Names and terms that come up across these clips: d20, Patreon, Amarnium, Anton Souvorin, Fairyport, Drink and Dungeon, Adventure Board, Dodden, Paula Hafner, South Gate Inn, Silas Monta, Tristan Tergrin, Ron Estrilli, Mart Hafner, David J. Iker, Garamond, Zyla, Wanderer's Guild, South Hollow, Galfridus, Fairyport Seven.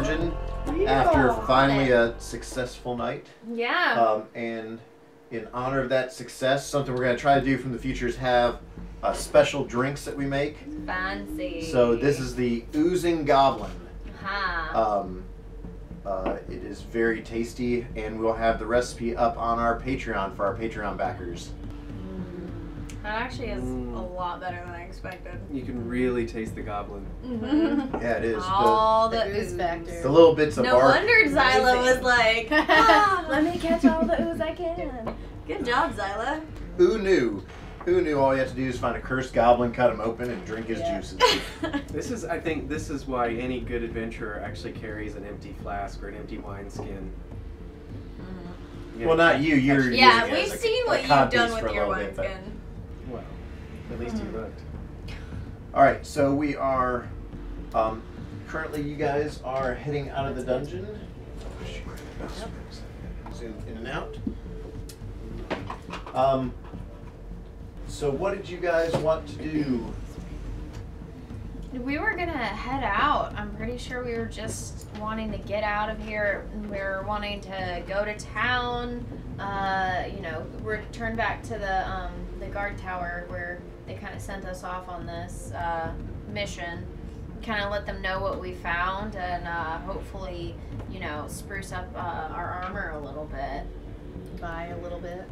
dungeon after finally a successful night. Yeah. And in honor of that success, something we're going to try to do from the future is have special drinks that we make. Fancy. So this is the Oozing Goblin. It is very tasty, and we'll have the recipe up on our Patreon for our Patreon backers. That actually is a lot better than I expected. You can really taste the goblin. Mm-hmm. Yeah, it is. All the ooze factor. The little bits of bark. No wonder Zyla was like, ah, let me catch all the ooze I can. Good job, Zyla. Who knew? Who knew all you have to do is find a cursed goblin, cut him open, and drink his juices. This is, I think, this is why any good adventurer actually carries an empty flask or an empty wine skin. You know, well, not you. You're yeah, we've seen what you've done with your wine skin. Well, at least you looked. All right, so we are currently. You guys are heading out of the dungeon. Zoom in and out. So what did you guys want to do? We were gonna head out. I'm pretty sure we were just wanting to get out of here. We were wanting to go to town. You know, return back to the guard tower where they kind of sent us off on this mission. Kind of let them know what we found and hopefully, you know, spruce up our armor a little bit. Buy a little bit.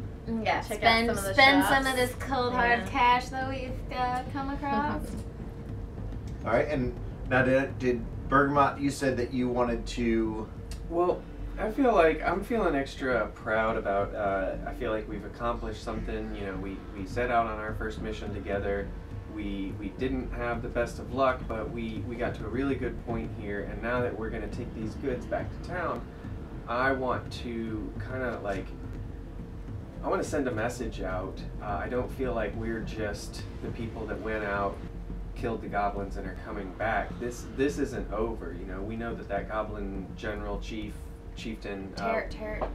Yeah, spend some of this cold hard cash that we've come across. All right, and now did Bergamot, you said that you wanted to... Well, I feel like I'm feeling extra proud about, I feel like we've accomplished something. You know, we set out on our first mission together. We didn't have the best of luck, but we got to a really good point here, and now that we're going to take these goods back to town, I want to kind of like... I want to send a message out. I don't feel like we're just the people that went out, killed the goblins, and are coming back. This isn't over, you know. We know that goblin general chieftain. Tergrin?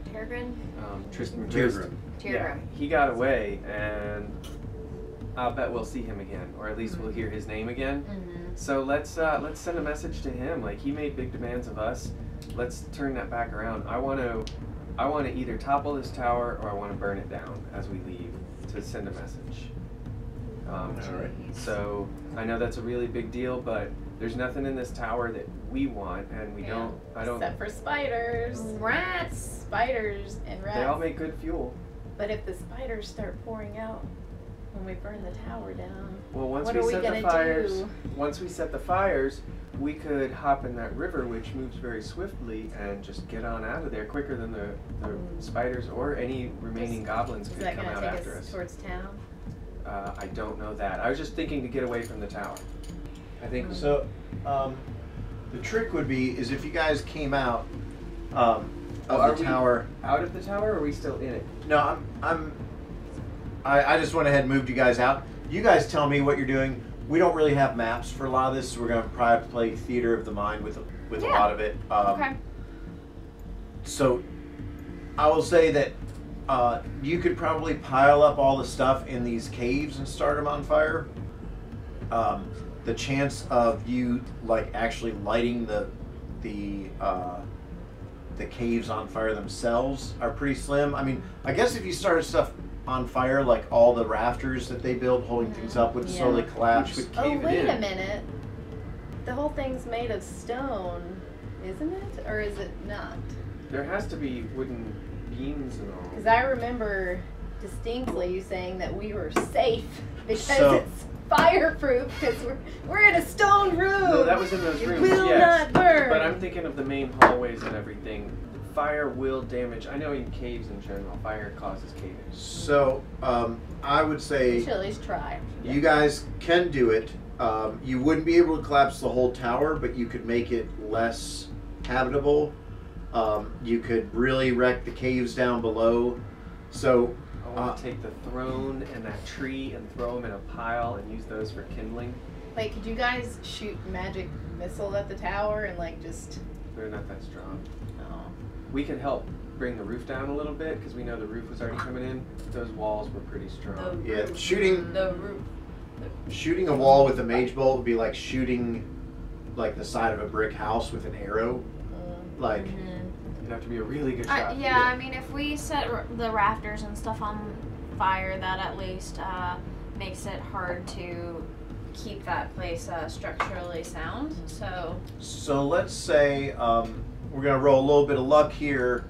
Tristan Tergrin. Yeah, he got away, and I'll bet we'll see him again, or at least we'll hear his name again. Mm-hmm. So let's send a message to him. Like, he made big demands of us. Let's turn that back around. I want to either topple this tower or I want to burn it down as we leave to send a message. Alright. So I know that's a really big deal, but there's nothing in this tower that we want, and we don't. Except for spiders, rats, spiders, and rats. They all make good fuel. But if the spiders start pouring out when we burn the tower down, well, once we set the fires, we could hop in that river, which moves very swiftly, and just get on out of there quicker than the spiders or any remaining goblins could come out after us. Towards town? I don't know that. I was just thinking to get away from the tower. I think so. The trick would be is if you guys came out of the tower. Out of the tower? Or are we still in it? No, I just went ahead and moved you guys out. You guys tell me what you're doing. We don't really have maps for a lot of this, so we're going to probably play theater of the mind with a lot of it. Okay. So I will say that you could probably pile up all the stuff in these caves and start them on fire. The chance of you like actually lighting the caves on fire themselves are pretty slim. I mean, I guess if you started stuff on fire, like all the rafters that they build holding things up would slowly collapse. Oh, wait a minute. The whole thing's made of stone, isn't it? Or is it not? There has to be wooden beams and all. Because I remember distinctly you saying that we were safe because it's fireproof because we're in a stone room. No, that was in those rooms. It will not burn. But I'm thinking of the main hallways and everything. Fire will damage. I know in caves in general, fire causes caving. So I would say you should at least try. You guys can do it. You wouldn't be able to collapse the whole tower, but you could make it less habitable. You could really wreck the caves down below. So I want to take the throne and that tree and throw them in a pile and use those for kindling. Like, could you guys shoot magic missile at the tower and like just? They're not that strong. We could help bring the roof down a little bit because we know the roof was already coming in. Those walls were pretty strong. Yeah, shooting the roof. Shooting a wall with a mage bolt would be like shooting like the side of a brick house with an arrow. Like, it'd have to be a really good shot. Yeah, I mean, if we set the rafters and stuff on fire, that at least makes it hard to keep that place structurally sound. So let's say we're gonna roll a little bit of luck here,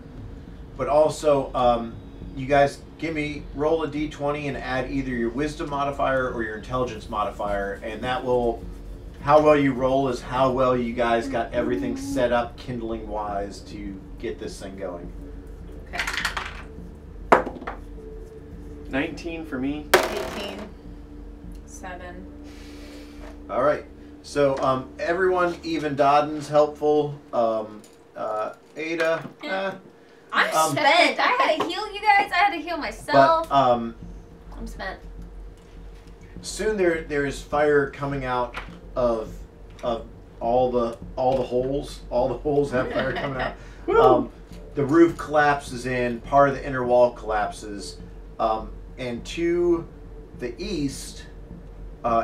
but also you guys roll a d20 and add either your wisdom modifier or your intelligence modifier, and that will, how well you roll is how well you guys got everything set up kindling wise to get this thing going. Okay. 19 for me. 18. 7. All right. So everyone, even Dodden's helpful. Ada. I'm spent. I had to heal you guys. I had to heal myself. But, I'm spent. Soon there is fire coming out of all the holes. All the holes have fire coming out. The roof collapses in. Part of the inner wall collapses. And to the east,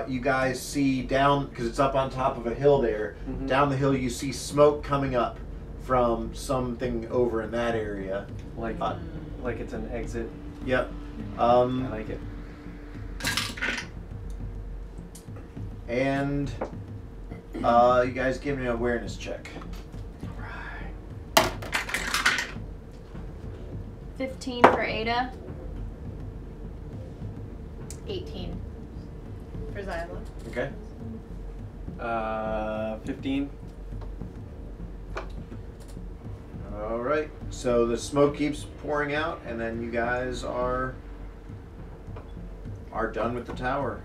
you guys see down, because it's up on top of a hill there, down the hill you see smoke coming up from something over in that area. Like it's an exit. Yep. I like it. And you guys give me an awareness check. All right. 15 for Ada. 18 for Zyla. Okay. 15. All right. So the smoke keeps pouring out, and then you guys are done with the tower.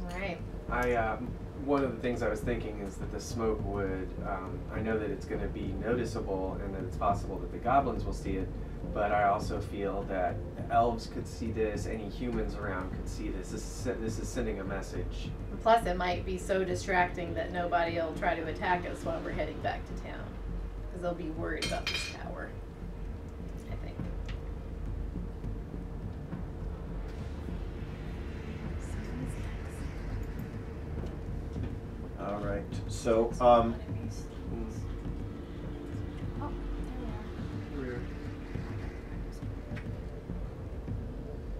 All right. One of the things I was thinking is that the smoke would. I know that it's going to be noticeable, and that it's possible that the goblins will see it. But I also feel that elves could see this, any humans around could see this. This is sending a message. Plus, it might be so distracting that nobody will try to attack us while we're heading back to town. Because they'll be worried about this tower, I think. All right, so...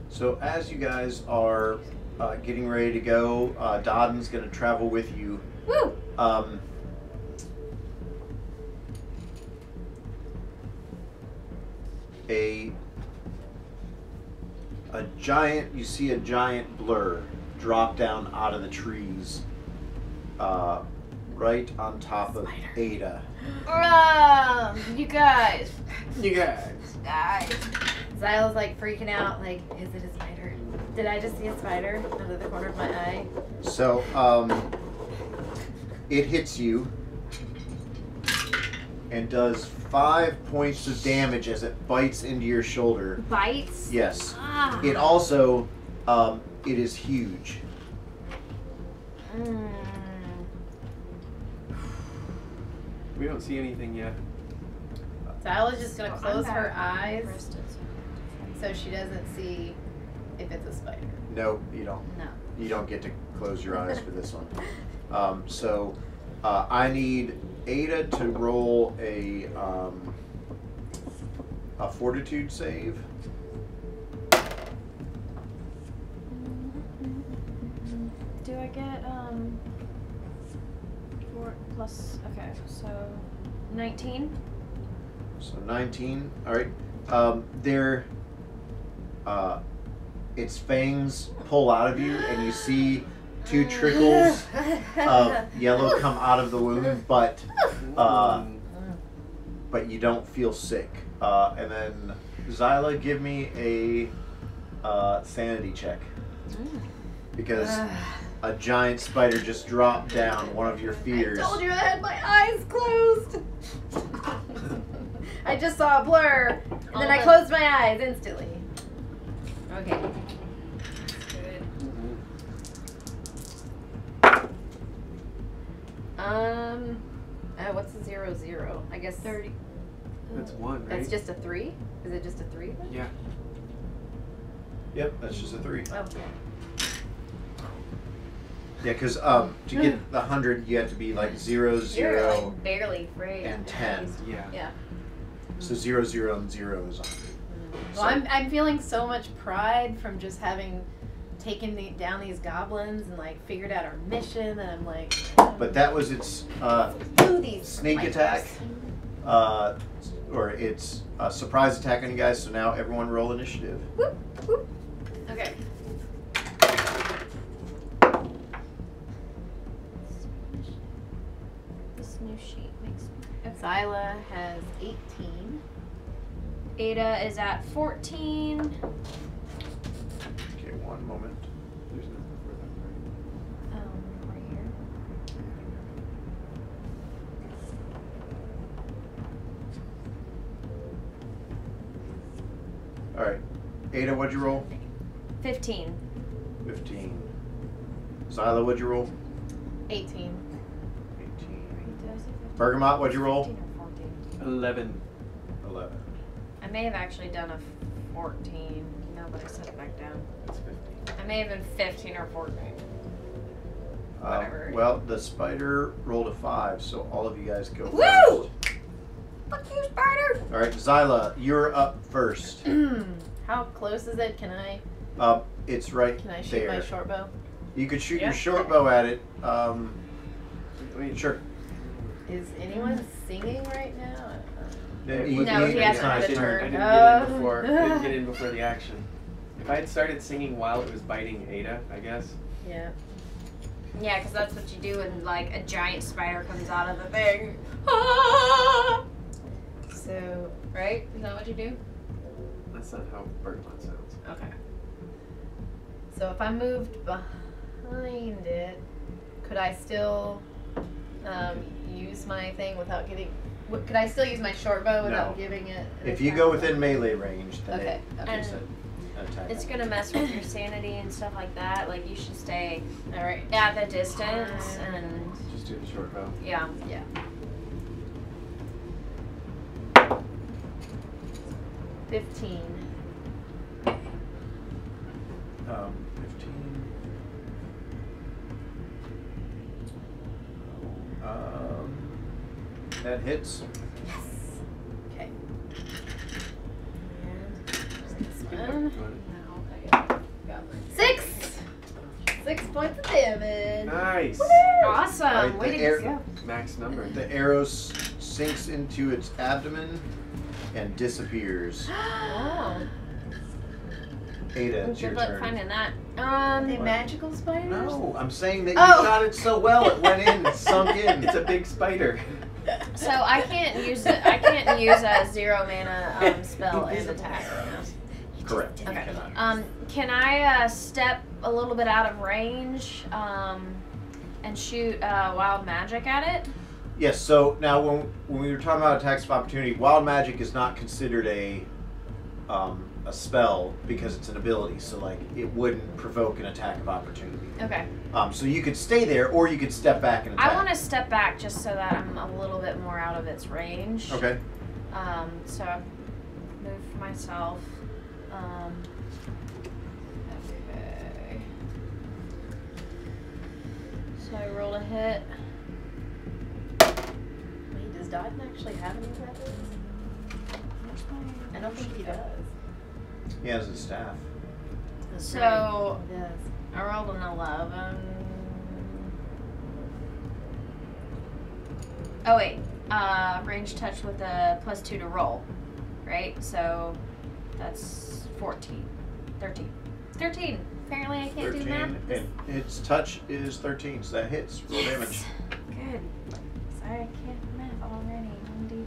So as you guys are getting ready to go, Dodden's going to travel with you. Woo! You see a giant blur drop down out of the trees, right on top of Ada. You guys. Zyla's like freaking out, like, is it a spider? Did I just see a spider out of the corner of my eye? So, it hits you and does 5 points of damage as it bites into your shoulder. Bites? Yes. Ah. It also, it is huge. Mm. We don't see anything yet. Zyla's just going to close her eyes. So she doesn't see if it's a spider. No, you don't. No. You don't get to close your eyes for this one. I need Ada to roll a fortitude save. Do I get 4 plus? Okay, so 19. So 19. All right. Its fangs pull out of you, and you see 2 trickles of yellow come out of the wound, but you don't feel sick. And then Zyla, give me a sanity check, because a giant spider just dropped down one of your fears. I told you I had my eyes closed. I just saw a blur, and then I closed my eyes instantly. Okay. Good. What's the 0, 0? I guess 30. That's 1, right? That's just a 3? Is it just a 3? Then? Yeah. Yep, that's just a 3. Okay. Yeah, because to get the 100, you have to be like 0, 0, like barely right, and 10. Yeah. Yeah. So 0, 0, and 0 is 100. Well, so. I'm feeling so much pride from just having taken down these goblins and like figured out our mission, and I'm like. But that was its sneak attack, or its surprise attack on you guys. So now everyone roll initiative. Whoop, whoop. Okay. New sheet makes me. Zyla has 18. Ada is at 14. Okay, one moment. There's nothing for that, right? Right here. Alright. Ada, what'd you roll? 15. 15. Zyla, what'd you roll? 18. Bergamot, what'd you roll? 11. 11. I may have actually done a 14. No, but I set it back down. That's 15. I may have been 15 or 14. Whatever. Well, the spider rolled a 5, so all of you guys go Woo! First. Fuck you, spider! All right, Zyla, you're up first. How close is it? Can I? It's right there. Can I shoot my short bow? You could shoot your short bow at it. Sure. Is anyone singing right now? No, he hasn't had a turn. I didn't get in before the action. If I had started singing while it was biting Ada, I guess. Yeah. Yeah, because that's what you do when, like, a giant spider comes out of the thing. Ah! So, right? Is that what you do? That's not how Bergamot sounds. Okay. So if I moved behind it, could I still... use my thing without getting... Could I still use my short bow without giving it... If you go within melee range, then it's going to mess with your sanity and stuff like that. Like, you should stay at the distance and... Just do the short bow. Yeah. Yeah. Yeah. 15. 15... that hits. Yes. Okay. And this one. No, okay. Got 6. 6 points of damage. Nice. Woo! Awesome. Right, way to go. Max number. The arrow sinks into its abdomen and disappears. Oh. Ada, it's your turn. Good luck finding that. The magical spider? No, I'm saying that you shot it so well it went in, it sunk in. It's a big spider. So I can't use it. I can't use a 0 mana spell as attack. Correct. Okay. Can I step a little bit out of range and shoot wild magic at it? Yes. So now when we were talking about attacks of opportunity, wild magic is not considered a spell because it's an ability, so like it wouldn't provoke an attack of opportunity. Okay. So you could stay there, or you could step back and attack. I want to step back just so that I'm a little bit more out of its range. Okay. So I move for myself. Okay. So I rolled a hit. Wait, does Dodden actually have any weapons? I don't think he does. He has a staff. So, I rolled an 11. Oh, wait. Range touch with a +2 to roll. Right? So, that's 14. 13. 13. Apparently, I can't do math. And its touch is 13, so that hits. Roll damage. Good. Sorry, I can't do math already. 1d4.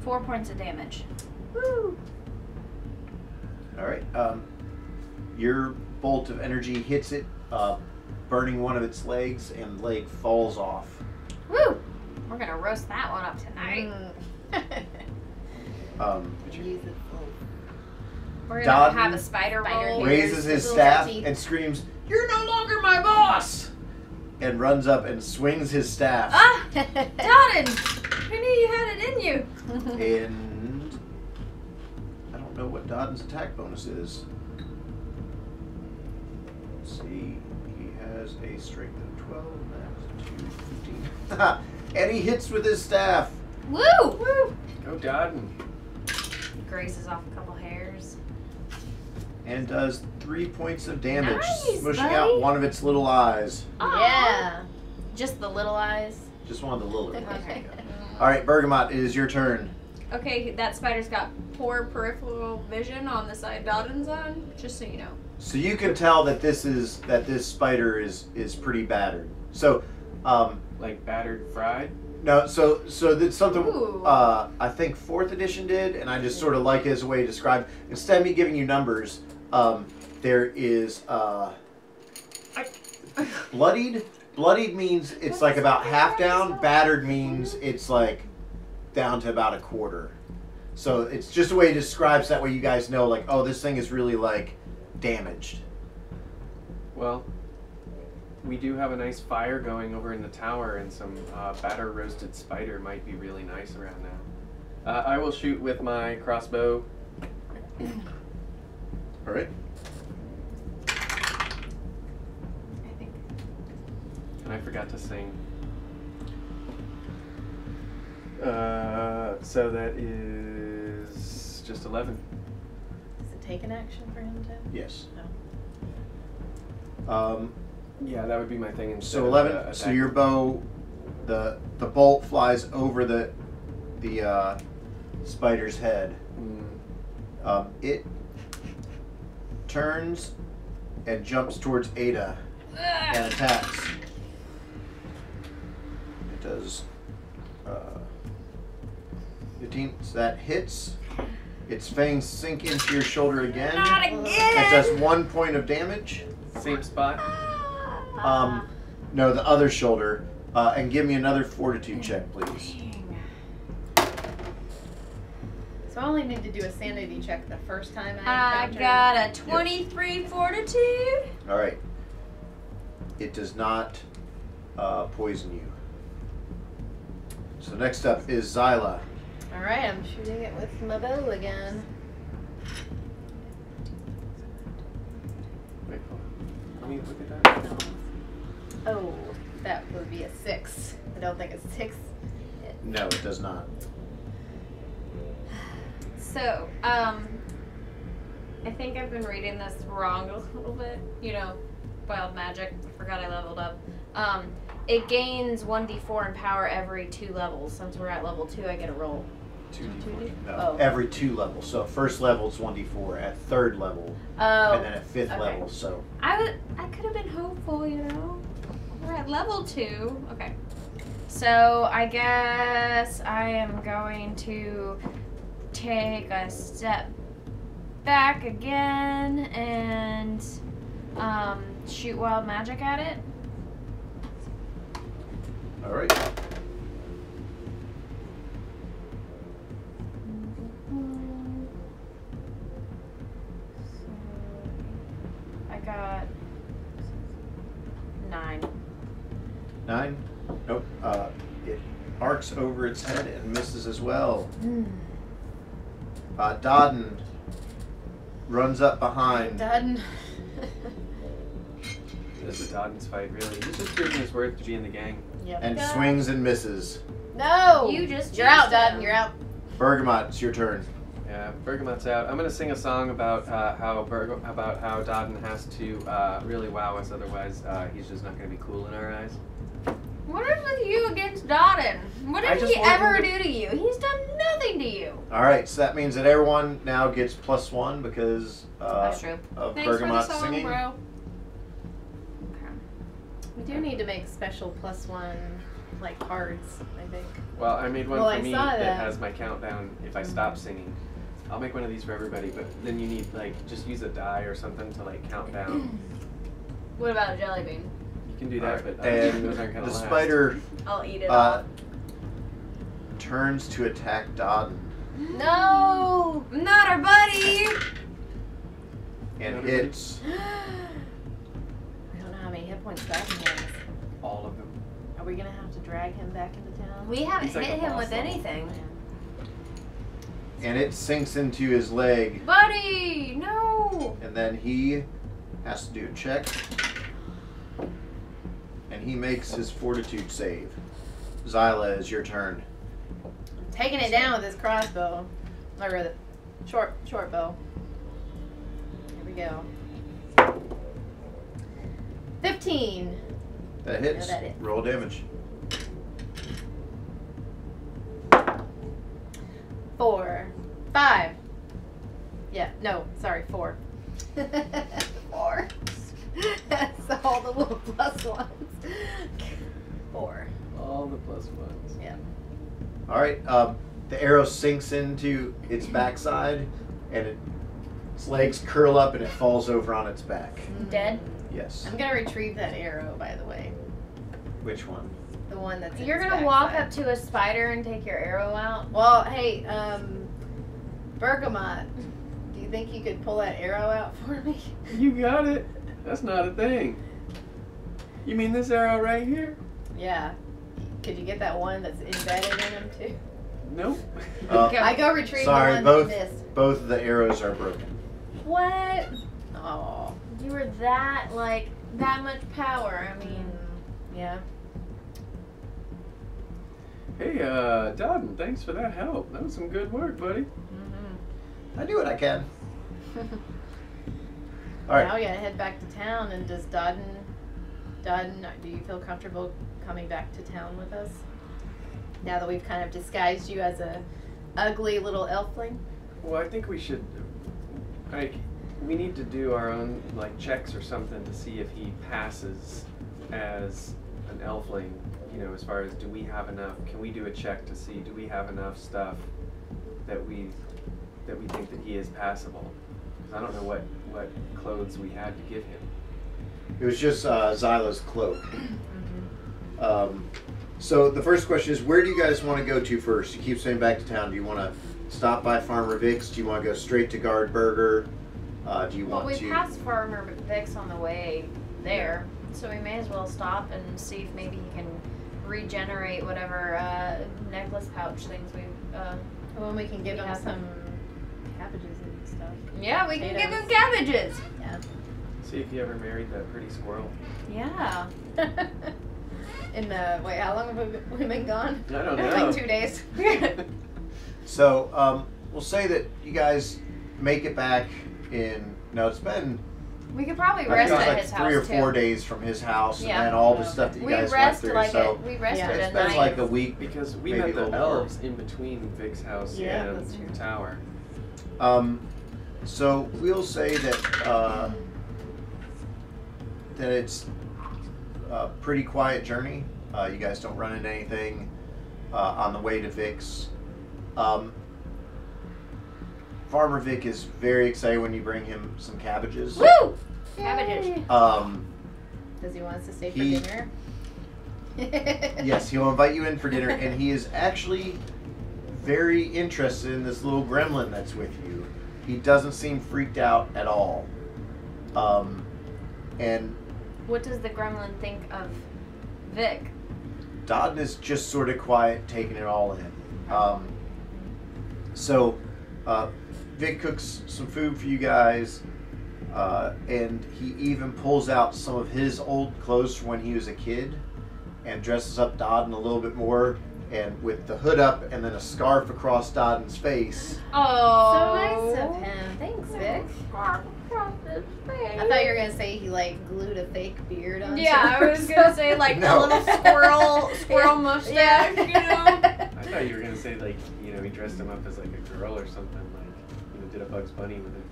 4 points of damage. Woo! Alright, your bolt of energy hits it, burning one of its legs, and the leg falls off. Woo! We're gonna roast that one up tonight. We're gonna have a spider roll. Raises his staff and screams, "You're no longer my boss!" and runs up and swings his staff. Ah! Dodden! I knew you had it in you! In know what Dodden's attack bonus is. Let's see, he has a strength of 12, max 2, 15. And he hits with his staff. Woo! Woo! Go Dodden. Graces off a couple hairs. And does 3 points of damage, nice, smooshing out one of its little eyes. Aww. Yeah. Just the little eyes? Just one of the little eyes. Okay. All right, Bergamot, it is your turn. Okay, that spider's got poor peripheral vision on the side Dodden's on, just so you know. So you can tell that this spider is pretty battered. So, like battered fried? No, so that's something I think 4th edition did, and I just sort of like it as a way to describe. Instead of me giving you numbers, there is bloodied. Bloodied means it's like about half down. Battered means it's like down to about a quarter. So it's just a way it describes. That way you guys know, like, oh, this thing is really like damaged. Well, we do have a nice fire going over in the tower, and some batter roasted spider might be really nice around now. I will shoot with my crossbow. All right. I think. And I forgot to sing. So that is just 11. Does it take an action for him to? Yes. No. Yeah, that would be my thing. So 11. So your bow, the bolt flies over the spider's head. Mm. It turns and jumps towards Ada and attacks. It does 15. So that hits. Its fangs sink into your shoulder again. Not again. It does 1 point of damage. Same spot. No, the other shoulder. And give me another fortitude check, please. So I only need to do a sanity check the first time I got a 23 fortitude. All right. It does not poison you. So next up is Zyla. All right, I'm shooting it with my bow again. Wait, hold on. Let me look at that. No. Oh, that would be a 6. I don't think it's 6. No, it does not. So, I think I've been reading this wrong a little bit. You know, wild magic. I forgot I leveled up. It gains 1d4 in power every 2 levels. Since we're at level 2, I get a roll. 2d4? No. Oh. Every 2 levels. So first level, it's 1d4. At 3rd level, and then at 5th level, so. I could have been hopeful, you know. We're at level 2. Okay. So I guess I am going to take a step back again and shoot wild magic at it. All right. Mm-hmm. So I got 9. 9? Nope. It arcs over its head and misses as well. Mm. Dodden runs up behind. Dodden. This is Dodden's fight, really. He's just proving his worth to be in the gang. Yep. And swings and misses. No! You're out, Dodden. You're out. Bergamot, it's your turn. Yeah, Bergamot's out. I'm going to sing a song about how Dodden has to really wow us, otherwise he's just not going to be cool in our eyes. What is with you against Dodden? What did he ever do to you? He's done nothing to you. All right, so that means that everyone now gets +1 because that's true. Of Bergamot singing. Bro. We do need to make special +1, like, cards, I think. Well, I made one for me that has my countdown if I stop singing. I'll make one of these for everybody, but then you need, like, just use a die or something to, like, count down. What about a jelly bean? You can do that, but those aren't going to last. The spider I'll eat it turns to attack Dodden. No! I'm not our buddy! And hits. How many hit points Dodden has? All of them. Are we gonna have to drag him back into town? We haven't hit him with anything. and it sinks into his leg. Buddy, no! And then he has to do a check. And he makes his fortitude save. Zyla, it's your turn. I'm taking it down with this crossbow. Or rather, short bow. Here we go. 15. That hits. No, that hits. Roll damage. 4. 5. Yeah, no, sorry, 4. 4. That's all the little plus ones. 4. All the plus ones. Yeah. All right. The arrow sinks into its backside, and its legs curl up, and it falls over on its back. Dead? Yes. I'm gonna retrieve that arrow, by the way. Which one? The one that's. You're gonna walk up to a spider and take your arrow out. Well, hey, Bergamot, do you think you could pull that arrow out for me? You got it. That's not a thing. You mean this arrow right here? Yeah. Could you get that one that's embedded in him too? Nope. I go retrieve the one that missed. Both of the arrows are broken. What? Oh. You were that like that much power. I mean, yeah. Hey, Dodden, thanks for that help. That was some good work, buddy. Mm-hmm. I do what I can. All right. Now we gotta head back to town. And does Dodden, do you feel comfortable coming back to town with us? Now that we've kind of disguised you as a ugly little elfling. Well, I think we should. Like, we need to do our own like checks or something to see if he passes as an elfling. You know, as far as do we have enough? Can we do a check to see do we have enough stuff that we think that he is passable? Because I don't know what clothes we had to give him. It was just Zyla's cloak. Mm-hmm. So the first question is, where do you guys want to go to first? You keep saying back to town. Do you want to stop by Farmer Vic's? Do you want to go straight to Guardburger? Do you want to? Well, we passed Farmer Vic's on the way there, so we may as well stop and see if maybe he can regenerate whatever necklace pouch things we've. Well, we can give him some cabbages and stuff. Yeah, we can give him cabbages. Yeah. See if he ever married that pretty squirrel. Yeah. In the wait, how long have we been gone? I don't know. Like 2 days. So we'll say that you guys make it back in. No, it's been. We could probably rest at like his house. 3 or 4 days from his house, yeah. And then all the stuff that you guys went through. Like so we rested at night. It's been like a week because we met the elves in between Vic's house and the tower. So we'll say that that it's. Pretty quiet journey. You guys don't run into anything on the way to Vic's. Farmer Vic is very excited when you bring him some cabbages. Woo! Cabbages. Does he want us to stay for dinner? Yes, he'll invite you in for dinner, and he is actually very interested in this little gremlin that's with you. He doesn't seem freaked out at all. And what does the gremlin think of Vic? Dodden is just sort of quiet, taking it all in. So Vic cooks some food for you guys, and he even pulls out some of his old clothes from when he was a kid and dresses up Dodden a little bit more, and with the hood up and then a scarf across Dodden's face. Oh, so nice of him. Thanks, Vic. I thought you were gonna say he like glued a fake beard on. Yeah, I was gonna say like a little squirrel mustache. Yeah. You know. I thought you were gonna say like he dressed him up as like a girl or something, like did a Bugs Bunny with it.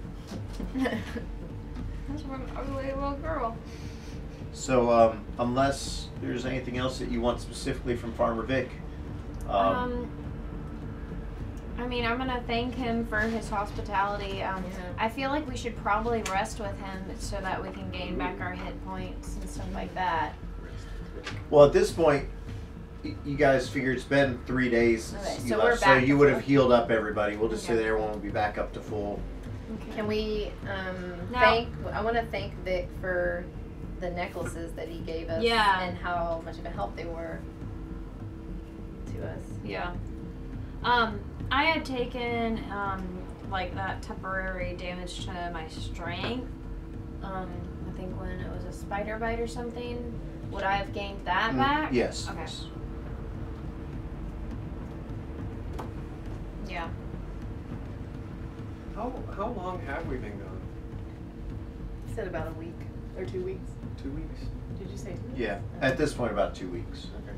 That's one ugly little girl. So unless there's anything else that you want specifically from Farmer Vic. I mean, I'm going to thank him for his hospitality. I feel like we should probably rest with him so that we can gain back our hit points and stuff like that. Well, at this point, you guys figure it's been 3 days since you left, so you would have healed up everybody. We'll just say that everyone will be back up to full. Okay. Can we I want to thank Vic for the necklaces that he gave us and how much of a help they were to us. Yeah. I had taken like that temporary damage to my strength. I think when it was a spider bite or something. Would I have gained that back? Yes. Okay. Yes. Yeah. How long have we been gone? I said about a week or 2 weeks. 2 weeks. Did you say 2 weeks? Yeah. Okay. At this point, about 2 weeks. Okay.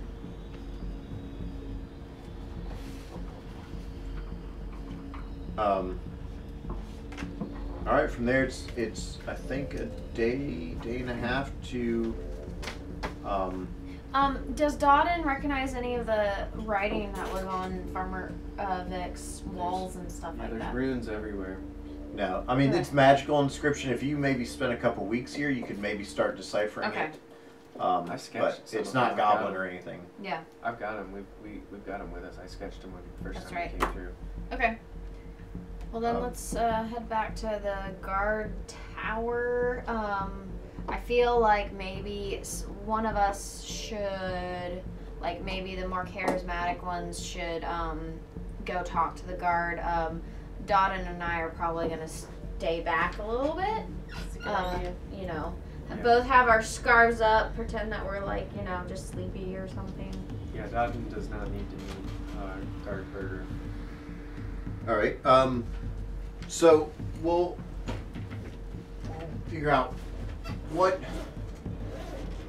All right. From there, it's I think a day and a half to. Does Dodden recognize any of the writing that was on Farmer Vic's walls and stuff like that? There's runes everywhere. No, I mean it's magical inscription. If you maybe spend a couple weeks here, you could maybe start deciphering it. I sketched, but it's not goblin or anything. Yeah, I've got them. We've got them with us. I sketched them when the first time we came through. Okay. Well then, let's head back to the guard tower. I feel like maybe one of us should, like maybe the more charismatic ones should go talk to the guard. Dodden and I are probably going to stay back a little bit. That's a good idea. You know, both have our scarves up, pretend that we're like, you know, just sleepy or something. Yeah, Dodden does not need to meet guard burger. All right, so we'll figure out what...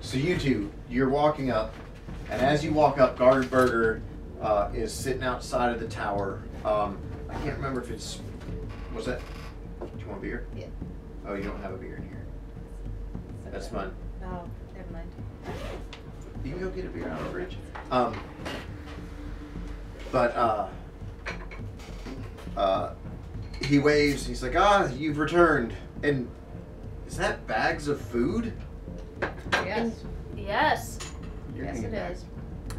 So you two, you're walking up, and as you walk up, Gardenberger is sitting outside of the tower. I can't remember if it's... What's that? Do you want a beer? Yeah. Oh, you don't have a beer in here. Okay. That's fine. No, never mind. You can go get a beer out of the fridge. He waves, he's like, ah, you've returned. And is that bags of food? Yes. Yes. Yes, it is.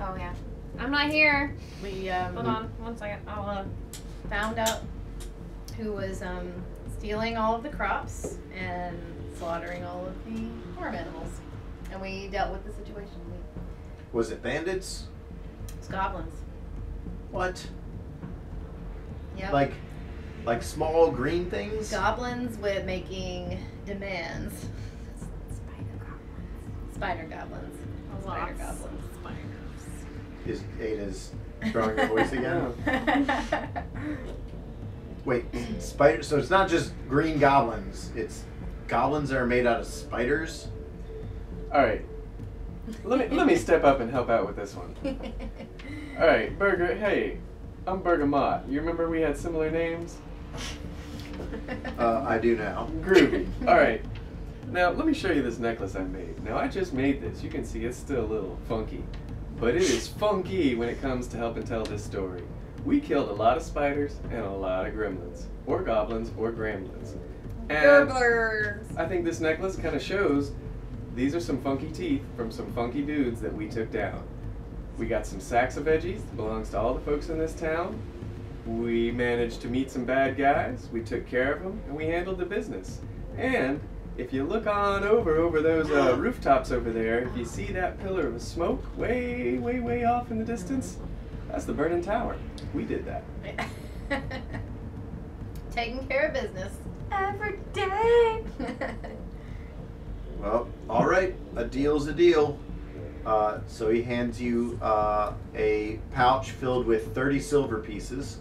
Oh, yeah. I'm not here. We, hold on. 1 second. I'll, found out who was, stealing all of the crops and slaughtering all of the farm animals. And we dealt with the situation. Was it bandits? It was goblins. What? Yep. Like small green things? Goblins with making demands. Spider goblins. Spider goblins. Spiders. Is Ada's throwing her voice again? Wait, spider. So it's not just green goblins. It's goblins that are made out of spiders. All right. Let me step up and help out with this one. All right, Burger. Hey, I'm Bergamot. You remember we had similar names? I do now. Groovy. All right. Now, let me show you this necklace I made. Now, I just made this. You can see it's still a little funky. But it is funky when it comes to helping tell this story. We killed a lot of spiders and a lot of gremlins. Or goblins or gremlins. Gurglers! I think this necklace kind of shows these are some funky teeth from some funky dudes that we took down. We got some sacks of veggies. It belongs to all the folks in this town. We managed to meet some bad guys. We took care of them. And we handled the business. And... if you look on over those rooftops over there, if you see that pillar of smoke way, way, way off in the distance, that's the burning tower. We did that. Taking care of business. Every day. Well, all right. A deal's a deal. So he hands you a pouch filled with 30 silver pieces.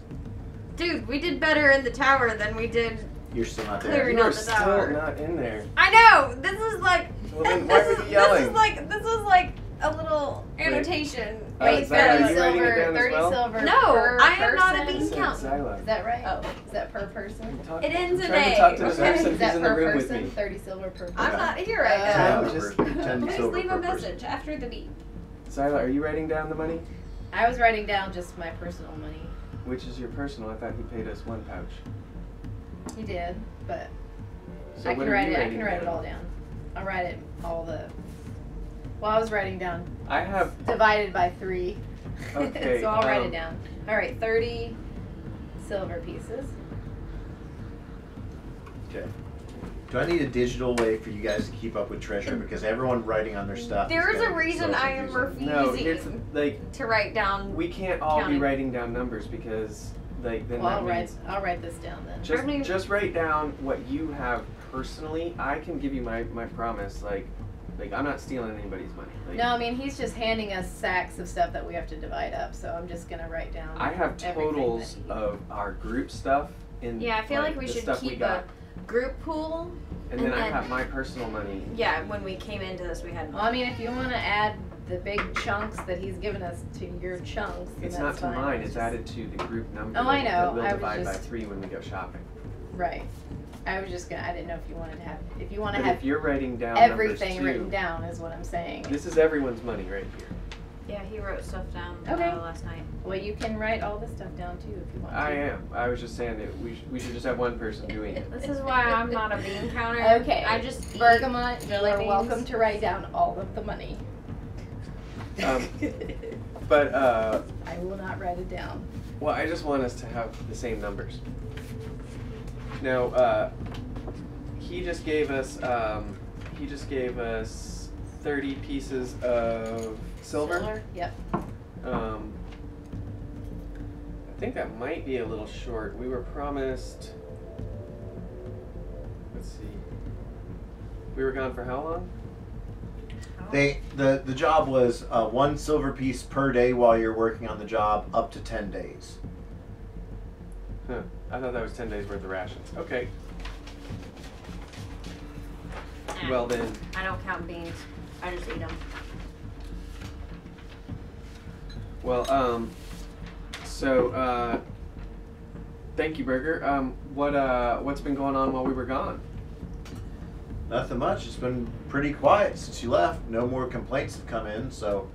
Dude, we did better in the tower than we did... You're still not there. Clearing You're still hour. Not in there. I know. This is like. Well, then why were you yelling? This is like a little annotation. Wait, 30 silver. 30 silver. No, I am not a bean count. Is that right? Oh, is that per person? It ends in A. Okay. Is that per person? 30 silver per person. I'm not here right now. Please leave a message after the beep. Zyla, are you writing down the money? I was writing down just my personal money. Which is your personal? I thought he paid us one pouch. He did, but so I can write it all down. I'll write it all the... Well, I was writing down. I have... divided by 3. Okay. So I'll write it down. All right, 30 silver pieces. Okay. Do I need a digital way for you guys to keep up with treasure? Because everyone writing on their stuff... There's a reason I am refusing to write down... We can't all be writing down numbers because... like then well, that I'll write this down then. Just write down what you have personally. I can give you my promise, like I'm not stealing anybody's money. Like, no, I mean he's just handing us sacks of stuff that we have to divide up. So I'm just gonna write down. I have totals of our group stuff. Yeah, I feel like we should keep a group pool. And then I have my personal money. Yeah, when we came into this, we had. Well, I mean, if you want to add the big chunks that he's given us to your chunks, it's not to mine. It's added to the group number. Oh, I know. We'll divide by 3 when we go shopping. Right. I was just gonna. I didn't know if you wanted to have. If you want to have. If you're writing down everything written down is what I'm saying. This is everyone's money right here. Yeah, he wrote stuff down last night. Well, you can write all this stuff down too if you want to. I am. I was just saying that we should just have one person doing it. This is why I'm not a bean counter. Okay. I just bergamot. You're welcome to write down all of the money. But I will not write it down. Well, I just want us to have the same numbers. Now, he just gave us 30 pieces of silver? Yep. I think that might be a little short. We were promised, let's see, we were gone for how long? The job was 1 silver piece per day while you're working on the job, up to 10 days. Huh. I thought that was 10 days worth of rations. Okay. Well then. I don't count beans. I just eat them. Well, so thank you, Burger. What's been going on while we were gone? Nothing much. It's been pretty quiet since you left. No more complaints have come in, so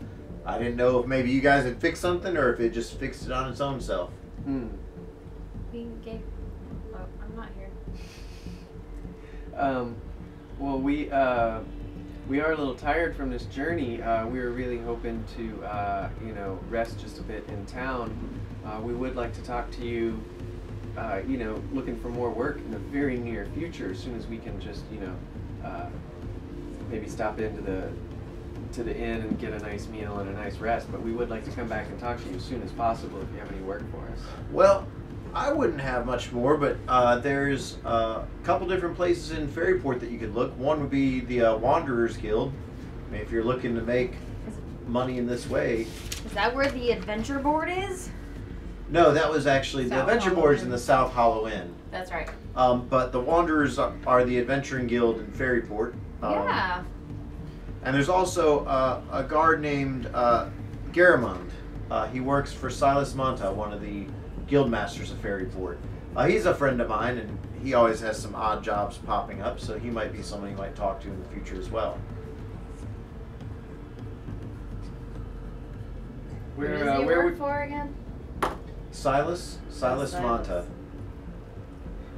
I didn't know if maybe you guys had fixed something or if it just fixed it on its own self. Hmm. We gave. Oh, I'm not here. Well, we are a little tired from this journey. We were really hoping to, rest just a bit in town. We would like to talk to you, looking for more work in the very near future. As soon as we can, just maybe stop into the inn and get a nice meal and a nice rest. But we would like to come back and talk to you as soon as possible if you have any work for us. Well, I wouldn't have much more, but there's a couple different places in Fairyport that you could look. One would be the Wanderer's Guild. I mean, if you're looking to make money in this way. Is that where the Adventure Board is? No, that was actually the Adventure Board's in the South Hollow Inn. That's right. But the Wanderers are the Adventuring Guild in Fairyport. Yeah. And there's also a guard named Garamond. He works for Silas Monta, one of the guildmasters of Fairyport. He's a friend of mine, and he always has some odd jobs popping up, so he might be someone you might talk to in the future as well. Who does he work for again? Silas Monta.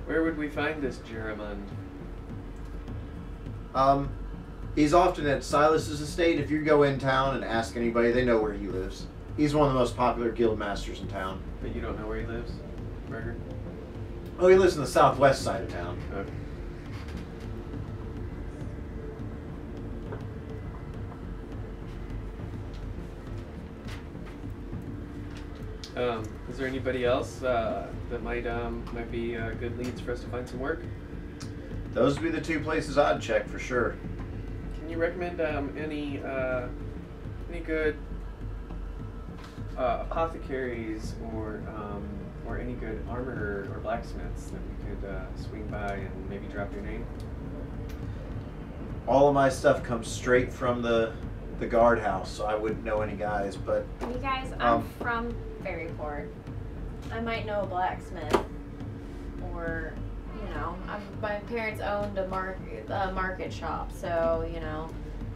Where would we find this Garamond? He's often at Silas's estate. If you go in town and ask anybody, they know where he lives. He's one of the most popular guild masters in town. But you don't know where he lives, Burger? Oh, he lives in the southwest side of town. Okay. Is there anybody else that might be good leads for us to find some work? Those would be the 2 places I'd check for sure. Can you recommend any good apothecaries or any good armorer or blacksmiths that we could swing by and maybe drop your name? All of my stuff comes straight from the guardhouse, so I wouldn't know any guys. But you guys, I'm from Fairyport. I might know a blacksmith, or my parents owned a market shop, so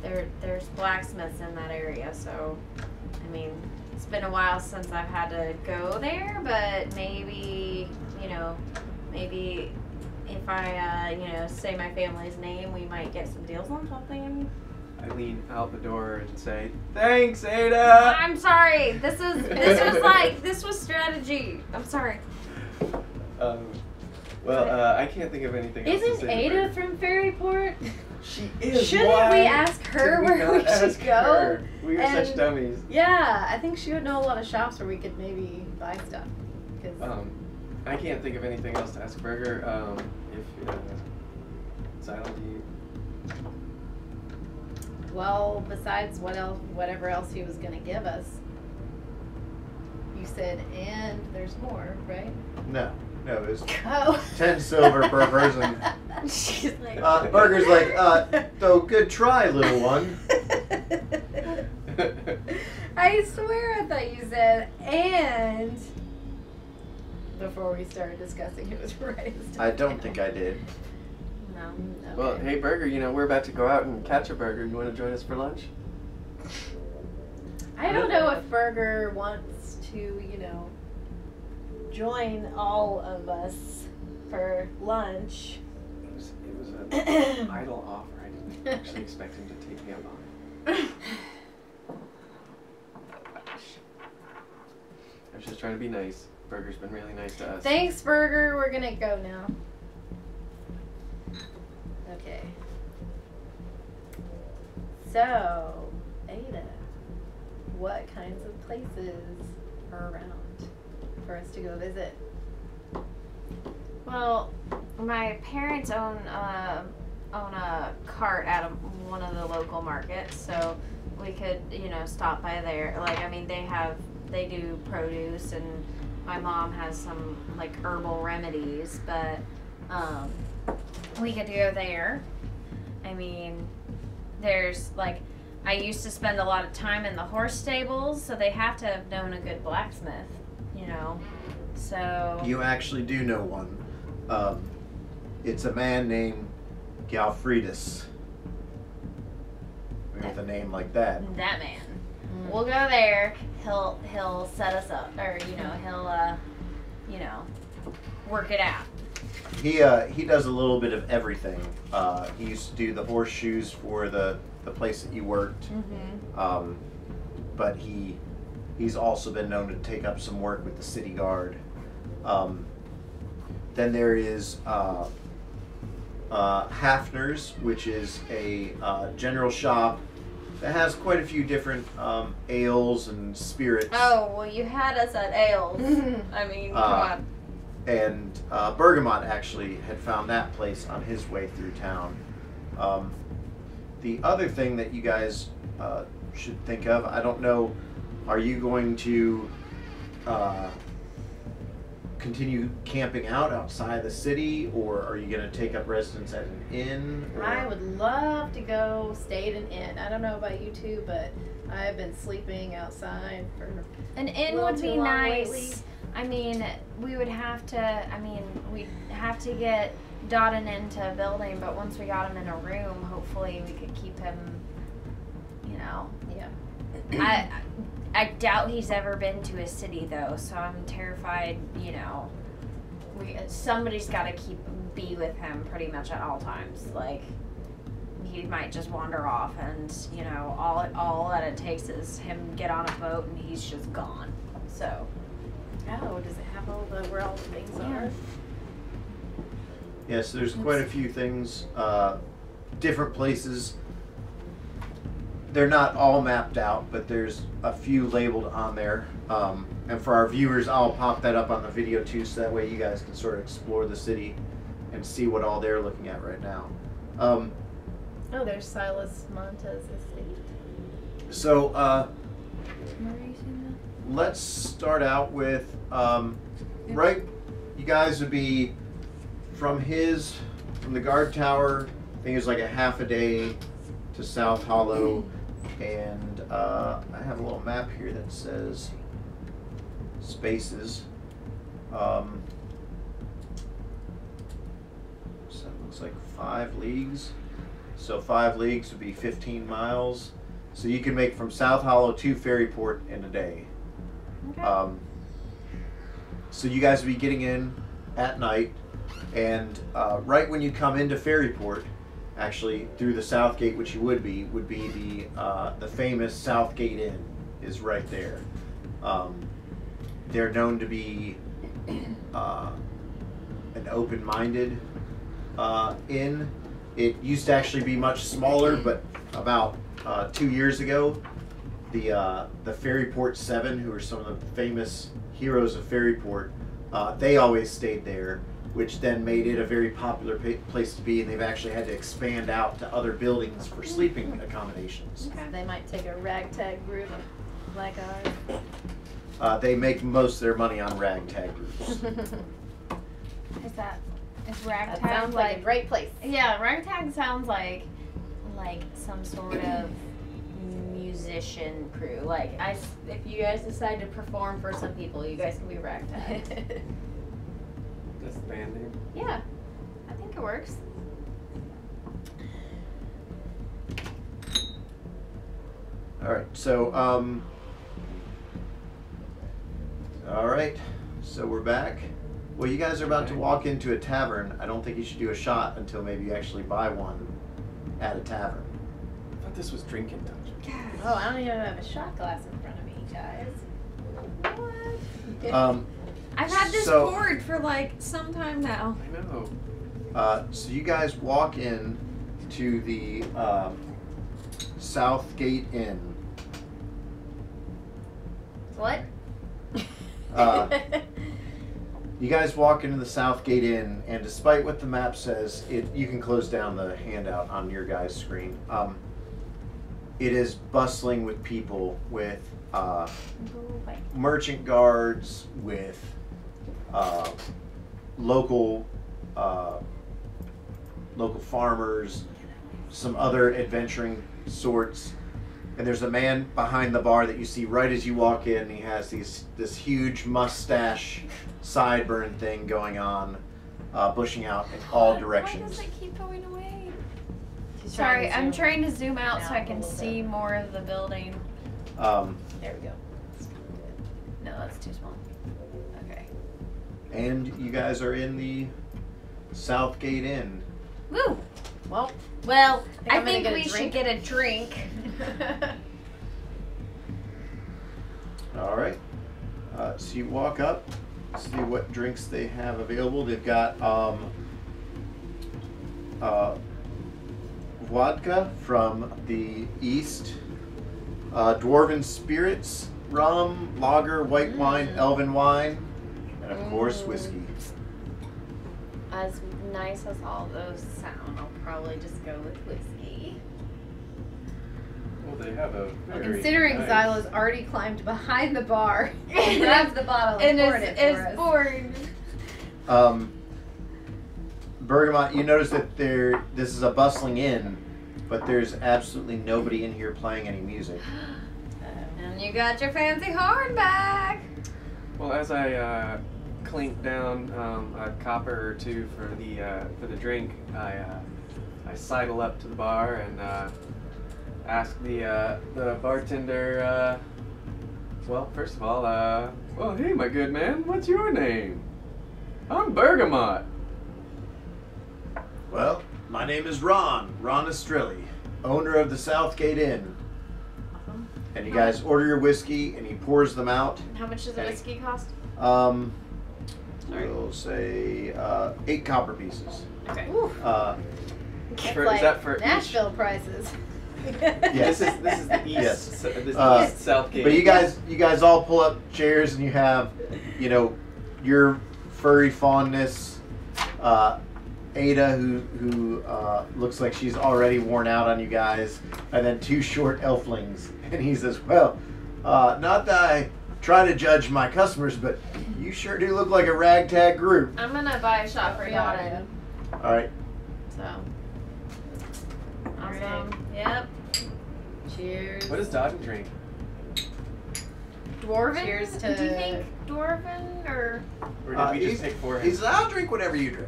there's blacksmiths in that area. So, I mean. It's been a while since I've had to go there, but maybe if I, say my family's name, we might get some deals on something. I lean out the door and say, "Thanks, Ada." I'm sorry. This was strategy. I'm sorry. I can't think of anything. Isn't Ada from Fairyport? She is. Shouldn't we ask her where we should go? We are such dummies. Yeah, I think she would know a lot of shops where we could maybe buy stuff. Because I can't think of anything else to ask Berger. If Silas, you. Well, besides what else, whatever else he was going to give us, you said, and there's more, right? No. No, it was 10 silver per person. She's like, Berger's like, so good try, little one. I swear I thought you said, and before we started discussing who was right. I don't think I did. No. Okay. Well, hey, Berger, you know, we're about to go out and catch a burger. You want to join us for lunch? I don't know if Berger wants to, you know, join all of us for lunch. It was an idle offer. I didn't actually expect him to take me up on it. I was just trying to be nice. Berger's been really nice to us. Thanks, Berger. We're gonna go now. Okay. So, Ada, what kinds of places are around for us to go visit? Well, my parents own a cart out of one of the local markets, so we could, you know, stop by there. Like, I mean, they do produce, and my mom has some like herbal remedies, but we could go there. I mean, there's like, I used to spend a lot of time in the horse stables, so they have to have known a good blacksmith. You know, so you actually do know one. It's a man named Galfridus. With a name like that. That man. Mm. We'll go there. He'll set us up, or you know, he'll you know, work it out. He does a little bit of everything. He used to do the horseshoes for the place that you worked. Mm-hmm. But he's also been known to take up some work with the city guard. Then there is Hafner's, which is a general shop that has quite a few different ales and spirits. Oh, well, you had us at ales. I mean, come on. And Bergamot actually had found that place on his way through town. The other thing that you guys should think of, I don't know, are you going to continue camping out outside the city, or are you going to take up residence at an inn? Or? I would love to go stay at an inn. I don't know about you two, but I've been sleeping outside for an inn would be nice. Lately. I mean, we would have to. I mean, we'd have to get Dodden into a building, but once we got him in a room, hopefully we could keep him. You know. Yeah. I doubt he's ever been to a city, though, so I'm terrified, you know, somebody's got to be with him pretty much at all times. Like, he might just wander off, and, you know, all that it takes is him get on a boat, and he's just gone, so. Oh, does it have all the, where all the things are? Yes, so there's quite a few things, different places. They're not all mapped out, but there's a few labeled on there. And for our viewers, I'll pop that up on the video too, so that way you guys can sort of explore the city and see what all they're looking at right now. Oh, there's Silas Monta's estate. So, let's start out with, right, you guys would be from the guard tower, I think it was like a half a day to South Hollow. And I have a little map here that says spaces. So it looks like 5 leagues. So 5 leagues would be 15 miles. So you can make from South Hollow to Fairyport in a day. Okay. So you guys would be getting in at night. And right when you come into Fairyport, actually, through the South Gate, which you would be the famous South Gate Inn is right there. They're known to be an open-minded inn. It used to actually be much smaller, but about 2 years ago, the Fairyport Seven, who are some of the famous heroes of Fairyport, They always stayed there, which then made it a very popular place to be, and they've actually had to expand out to other buildings for sleeping accommodations. Okay. They might take a ragtag group like ours. They make most of their money on ragtag groups. Is ragtag that sounds like a great place? Yeah, ragtag sounds like some sort of musician crew. Like if you guys decide to perform for some people, you guys can be ragtag. That's the band name. Yeah, I think it works. All right, so all right, so we're back. Well, you guys are about to walk into a tavern. I don't think you should do a shot until maybe you actually buy one at a tavern. I thought this was drinking dungeon. Oh, I don't even have a shot glass in front of me, guys. What? I've had this board for like some time now. I know. So you guys walk in to the South Gate Inn. What? You guys walk into the South Gate Inn, and despite what the map says, you can close down the handout on your guys' screen. It is bustling with people, with merchant guards, with local farmers, some other adventuring sorts. And there's a man behind the bar that you see right as you walk in. He has this huge mustache sideburn thing going on, bushing out in all directions. Why does it keep going away? Sorry, I'm trying to zoom out so I can see more of the building. There we go. No, that's too small. Okay. And you guys are in the South Gate Inn. Woo! Well, I think we should get a drink. All right. So you walk up, see what drinks they have available. They've got vodka from the East, dwarven spirits, rum, lager, white wine, elven wine, and of course whiskey. As nice as all those sound, I'll probably just go with whiskey. Well, they have a very considering nice... Zyla's already climbed behind the bar and grabbed the bottle and poured it for us. Born. Bergamot, you notice that this is a bustling inn, but there's absolutely nobody in here playing any music. And you got your fancy horn back. Well, as I clink down a copper or two for the drink, I sidle up to the bar and ask the bartender. Well, first of all, well, hey, my good man, what's your name? I'm Bergamot. Well, my name is Ron Estrilli, owner of the South Gate Inn. Awesome. And you guys order your whiskey, and he pours them out. How much does the whiskey cost? We'll say 8 copper pieces. Okay. Is that for Nashville prices? Yes. This is the East. Yes. So this is the South Gate. But you guys all pull up chairs, and you have, your furry fondness, Ada, who looks like she's already worn out on you guys, and then 2 short elflings, and he says, "Well, not that I try to judge my customers, but you sure do look like a ragtag group." I'm gonna buy a shot for Yada. All right. So. Awesome. Right. Yep. Cheers. What does Dodden drink? Dwarven. Cheers to. Do you think Dwarven or did we just take for him? He said, "I'll drink whatever you drink."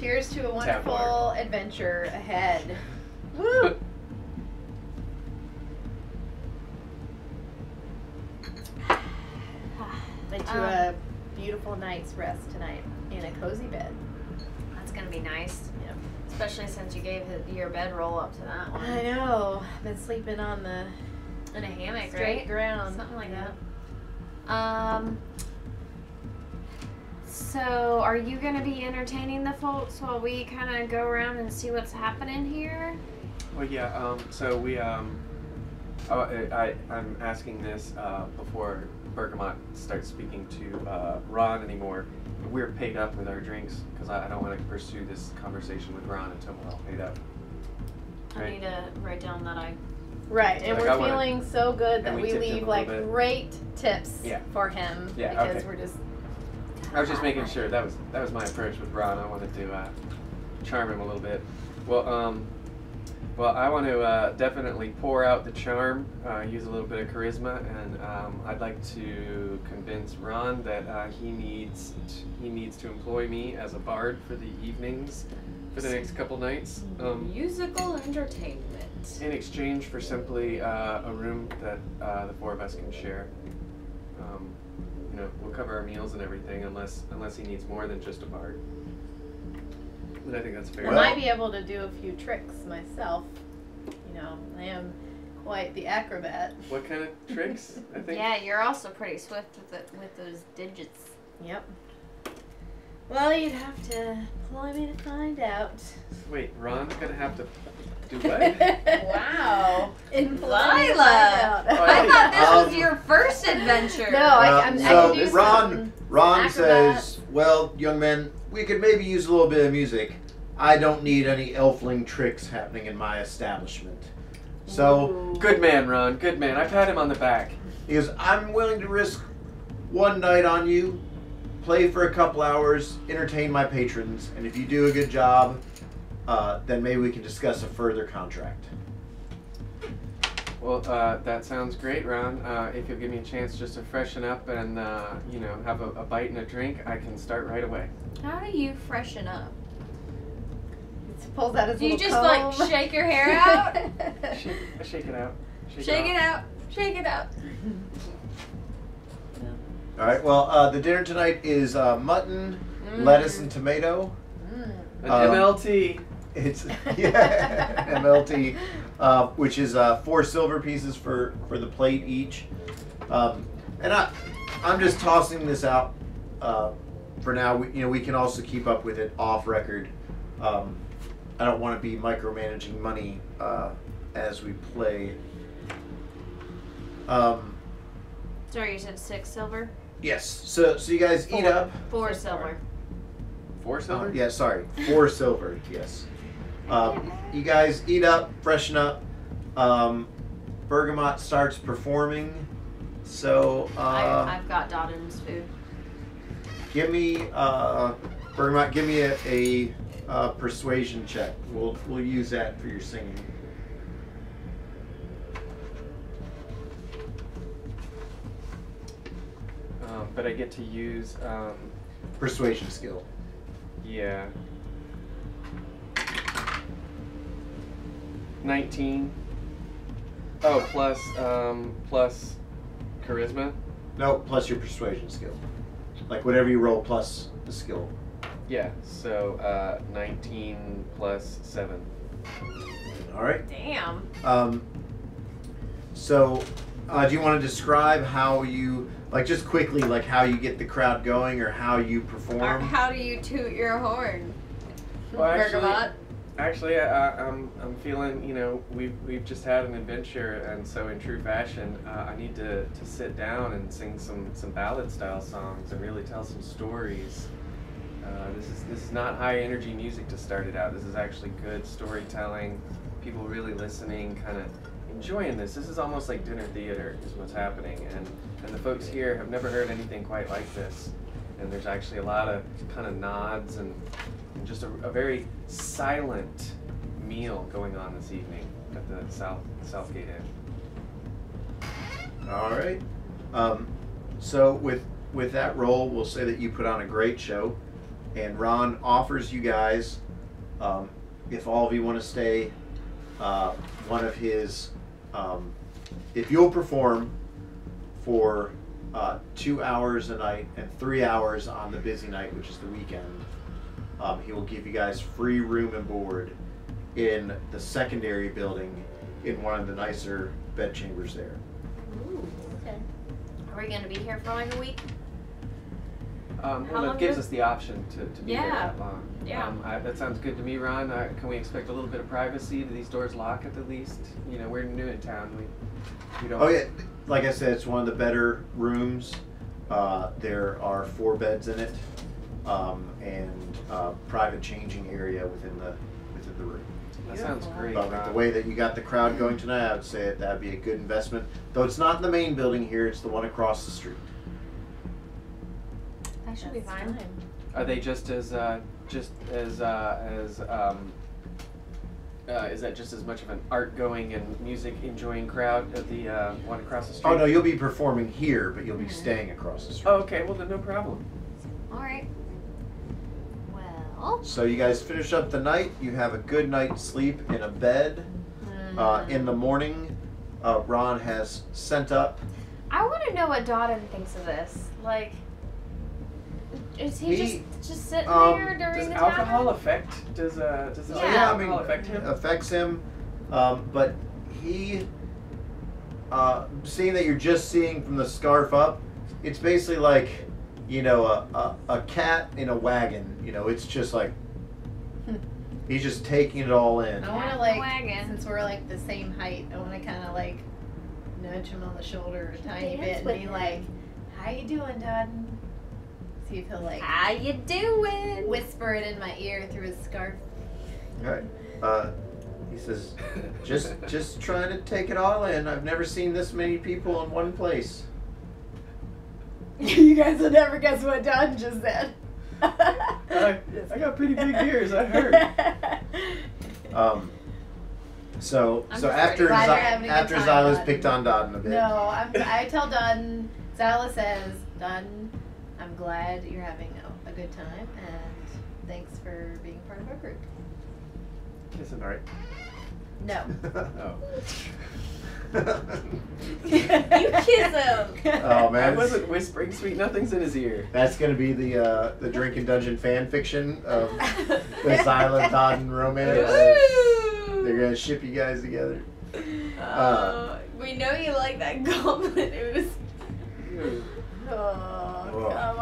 Cheers to a wonderful adventure ahead. Woo! And to a beautiful night's rest tonight in a cozy bed. That's going to be nice. Yep. Especially since you gave your bedroll up to that one. I know. I've been sleeping on in a hammock, straight ground. Something like that. So are you going to be entertaining the folks while we kind of go around and see what's happening here? Well, yeah. So we... I'm asking this before... Bergamot start speaking to Ron anymore. We're paid up with our drinks because I don't want to pursue this conversation with Ron until we're all paid up. Right? I need to write down that I. Right, and like we're feeling so good that we leave like great tips for him because we're just. I was just making sure that was my approach with Ron. I wanted to charm him a little bit. Well, I want to definitely pour out the charm, use a little bit of charisma, and I'd like to convince Ron that he needs to employ me as a bard for the evenings, for the next couple nights. Musical entertainment. In exchange for simply a room that the four of us can share. You know, we'll cover our meals and everything, unless he needs more than just a bard. But I think that's fair. Well, I might be able to do a few tricks myself. You know, I am quite the acrobat. What kind of tricks? I think. Yeah, you're also pretty swift with those digits. Yep. Well, you'd have to employ me to find out. Wait, Ron's gonna have to do what? Wow. In Lila. I thought this was your first adventure. No, I can do Ron says, well, young man, we could maybe use a little bit of music. I don't need any elfling tricks happening in my establishment. So. Ooh. Good man, Ron. Good man. I've had him on the back. He goes, I'm willing to risk one night on you, play for a couple hours, entertain my patrons, and if you do a good job, then maybe we can discuss a further contract. Well, that sounds great, Ron. If you'll give me a chance just to freshen up and, you know, have a bite and a drink, I can start right away. How do you freshen up? It pulls out his little comb. Like, shake your hair out? Shake it out. Shake it out. All right, well, the dinner tonight is mutton, lettuce, and tomato. An MLT. It's MLT, which is 4 silver pieces for the plate each, and I'm just tossing this out for now. We can also keep up with it off record. I don't want to be micromanaging money as we play. Sorry, you said 6 silver. Yes. So you guys eat up. 4 silver. 4 silver? Yeah, sorry. 4 silver, yes. You guys eat up, freshen up. Bergamot starts performing. So. I've got Doddin's food. Give me, Bergamot, give me a persuasion check. We'll use that for your singing. But I get to use. Persuasion skill. Yeah. 19. Oh, plus charisma? No, plus your persuasion skill. Like whatever you roll plus the skill. Yeah, so 19 plus 7. Alright. Damn. So do you want to describe how you just quickly, how you get the crowd going or how you perform? Or how do you toot your horn? Well, actually, I'm feeling, we've just had an adventure, and so in true fashion, I need to sit down and sing some ballad-style songs and really tell some stories. This is not high-energy music to start it out. This is actually good storytelling, people really listening, kind of enjoying this. This is almost like dinner theater is what's happening, and the folks here have never heard anything quite like this. And there's actually a lot of kind of nods and just a very silent meal going on this evening at the South Gate Inn. All right. So with that role, we'll say that you put on a great show, and Ron offers you guys, if all of you want to stay, one of his, if you'll perform for 2 hours a night and 3 hours on the busy night, which is the weekend, he will give you guys free room and board in the secondary building in one of the nicer bedchambers there. Ooh, okay. Are we going to be here for like a week? Well, it gives us the option to be there that long. Yeah. That sounds good to me, Ron. Can we expect a little bit of privacy? Do these doors lock at the least? You know, we're new in town. We don't. Oh yeah, like I said, it's one of the better rooms. There are 4 beds in it, and private changing area within the room. That sounds great. But with the way that you got the crowd going tonight, I would say that would be a good investment. Though it's not in the main building here; it's the one across the street. That should be fine. Are they is that just as much of an art going and music enjoying crowd at the one across the street? Oh no, you'll be performing here, but you'll be staying across the street. Oh, okay. Well, then no problem. All right. Well. So you guys finish up the night. You have a good night's sleep in a bed. Mm. In the morning, Ron has sent up. I want to know what Doddin thinks of this. Like. Is he just sitting there during the time? Does alcohol affect him? Affects him, but he, seeing that you're just seeing from the scarf up, it's basically like, you know, a cat in a wagon. You know, it's just like, he's just taking it all in. I want to since we're like the same height, I want to kind of like nudge him on the shoulder a tiny bit and be like, how you doing, Doddin? See if he'll like. How you doing? Whisper it in my ear through his scarf. All right. He says, "Just trying to take it all in. I've never seen this many people in one place." You guys will never guess what Don just said. I got pretty big ears. I heard. So after Silas picked on Don a bit. No, I tell Don. Silas says, Don, I'm glad you're having a good time, and thanks for being part of our group. Kissing, all right? No. No. You kiss him. Oh man! I wasn't whispering sweet nothings in his ear. That's gonna be the Drinking Dungeon fan fiction of the Silent Doddin romance. They're gonna ship you guys together. We know you like that goblet. It was. Oh, come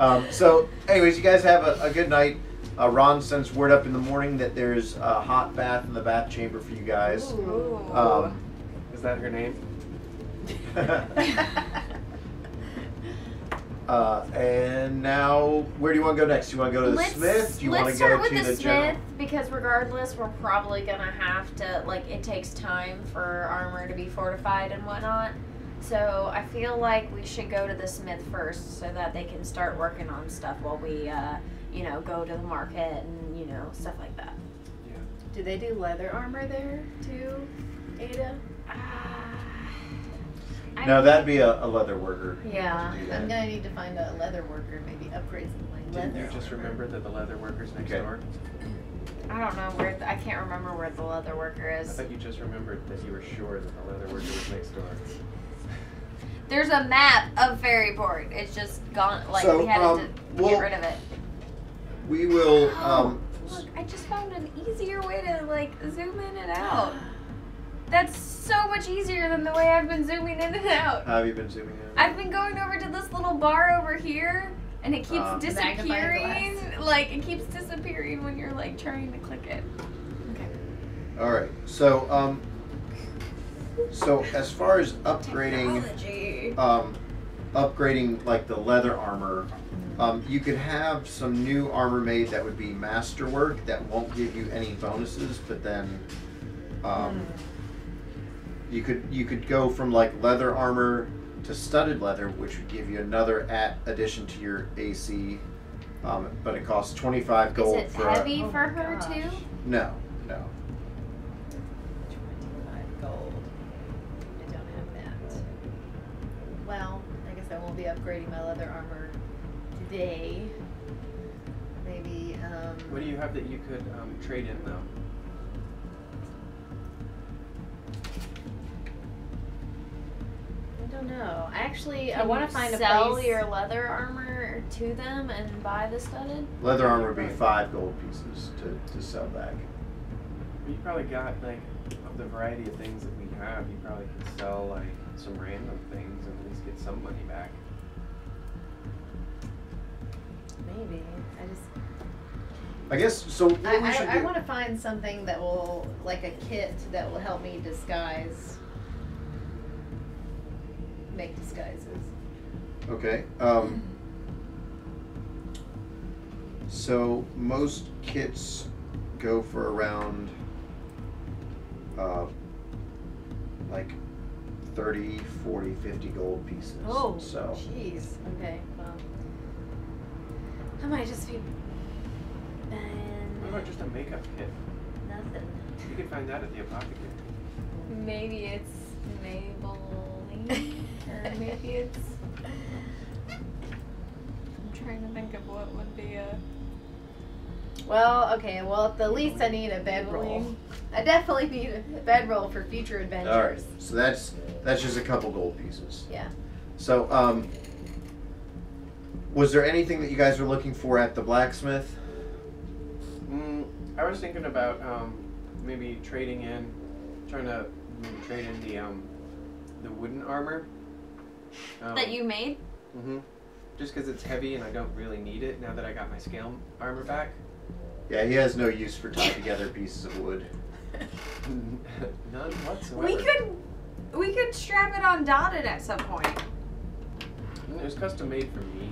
on. So, anyways, you guys have a good night. Ron sends word up in the morning that there's a hot bath in the bath chamber for you guys. Is that her name? And now, where do you want to go next? Do you want to go to the Smith? Do you want to go to the Smith? Because regardless, we're probably gonna have to it takes time for armor to be fortified and whatnot. So I feel like we should go to the Smith first so that they can start working on stuff while we, you know, go to the market and, you know, stuff like that. Yeah. Do they do leather armor there too, Ada? No, that'd be a leather worker. Yeah. I'm going to need to find a leather worker and maybe upgrade some like leather. Didn't you just remember that the leather worker's next door? I don't know where, I can't remember where the leather worker is. I thought you just remembered that you were sure that the leather worker was next door. There's a map of Fairyport. It's just gone. Like so, we had to get rid of it. We will. Look, I just found an easier way to zoom in and out. That's so much easier than the way I've been zooming in and out. How have you been zooming in? I've been going over to this little bar over here, and it keeps disappearing. Like it keeps disappearing when you're trying to click it. Okay. All right. So So as far as upgrading, like the leather armor, you could have some new armor made that would be masterwork that won't give you any bonuses, but then you could go from leather armor to studded leather, which would give you another addition to your AC, but it costs 25 gold. Is it for heavy for her too? No, no. Well, I guess I won't be upgrading my leather armor today. Maybe, what do you have that you could trade in, though? I don't know. Actually, I want to find a place. Sell your leather armor to them and buy the studded? Leather armor would be 5 gold pieces to sell back. You probably got, of the variety of things that we have, you probably could sell, some random things and at least get some money back. Maybe. I guess so. I want to find something that will, like a kit that will help me disguise, make disguises. Okay. So most kits go for around like 30, 40, 50 gold pieces. Oh, so. Jeez. Okay. Well, I might just be. What about just a makeup kit? Nothing. You can find that at the apothecary. Maybe it's Maybelline, or maybe it's. I'm trying to think of what would be a. Well, okay. Well, at the least I need a bedroll. I definitely need a bedroll for future adventures. All right. So that's just a couple gold pieces. Yeah. So was there anything that you guys were looking for at the blacksmith? I was thinking about maybe trading in, trying to trade in the wooden armor that you made. Mm-hmm. Just because it's heavy and I don't really need it now that I got my scale armor back. Yeah, he has no use for tying together pieces of wood. None whatsoever. We could strap it on Dotted at some point. It was custom made for me.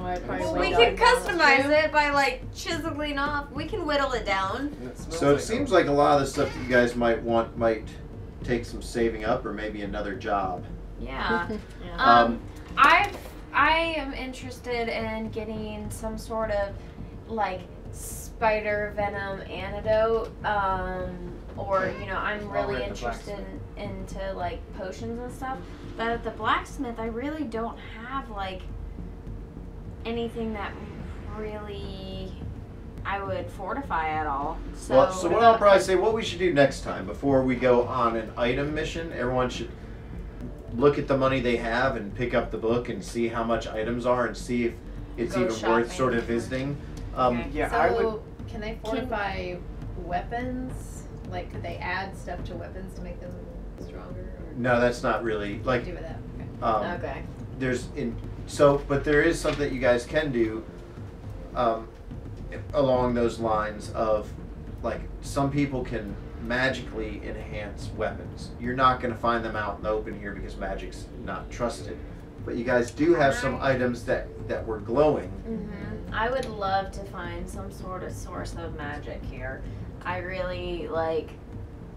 Oh, well, we can customize it by like chiseling off. We can whittle it down. So it seems like a lot of the stuff that you guys might want might take some saving up, or maybe another job. Yeah. Yeah. I am interested in getting some sort of like spider venom antidote. Or you know, I'm really interested into like potions and stuff. But at the blacksmith, I really don't have like. Anything that really I would fortify at all. So, well, so what I'll probably say, what we should do next time before we go on an item mission, everyone should look at the money they have and pick up the book and see how much items are and see if it's even worth sort of visiting. Okay. Yeah, so I would. Can they fortify weapons? Like, could they add stuff to weapons to make them stronger? Or no, that's not really like. Do with that. Okay. Okay. There's in. So, but there is something that you guys can do along those lines of, like, some people can magically enhance weapons. You're not going to find them out in the open here because magic's not trusted. But you guys do have some items that were glowing. Mm-hmm. I would love to find some sort of source of magic here. I really, like,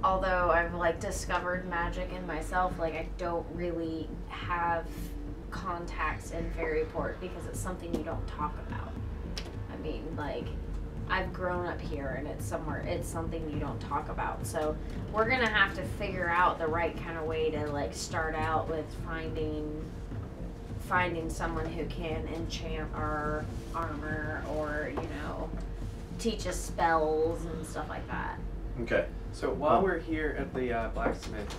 although I've, like, discovered magic in myself, like, I don't really have contacts in Fairyport because it's something you don't talk about. I mean, like, I've grown up here and it's somewhere, it's something you don't talk about. So we're gonna have to figure out the right kind of way to like start out with finding someone who can enchant our armor or, you know, teach us spells and stuff like that. Okay. So while we're here at the blacksmith,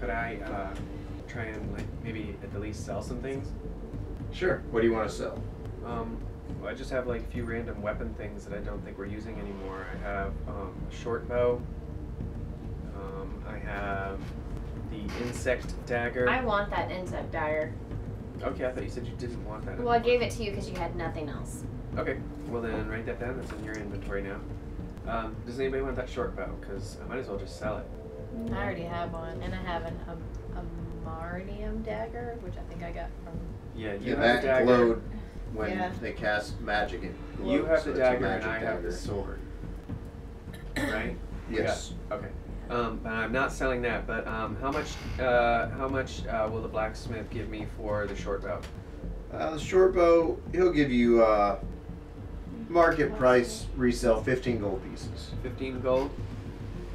could I try and like maybe at the least sell some things? Sure. What do you want to sell? Well, I just have like a few random weapon things that I don't think we're using anymore. I have a short bow. I have the insect dagger. I want that insect dagger. Okay, I thought you said you didn't want that. Well, anymore. I gave it to you because you had nothing else. Okay. Well then, write that down. That's in your inventory now. Does anybody want that short bow? Because I might as well just sell it. I already have one, and I have an Amarnium dagger, which I think I got from. Yeah, you have that glowed when they cast magic. It glowed, you have the dagger, and I have the sword. Right? Yes. Okay. But I'm not selling that. But how much will the blacksmith give me for the short bow? The short bow, he'll give you market price resale 15 gold pieces. 15 gold.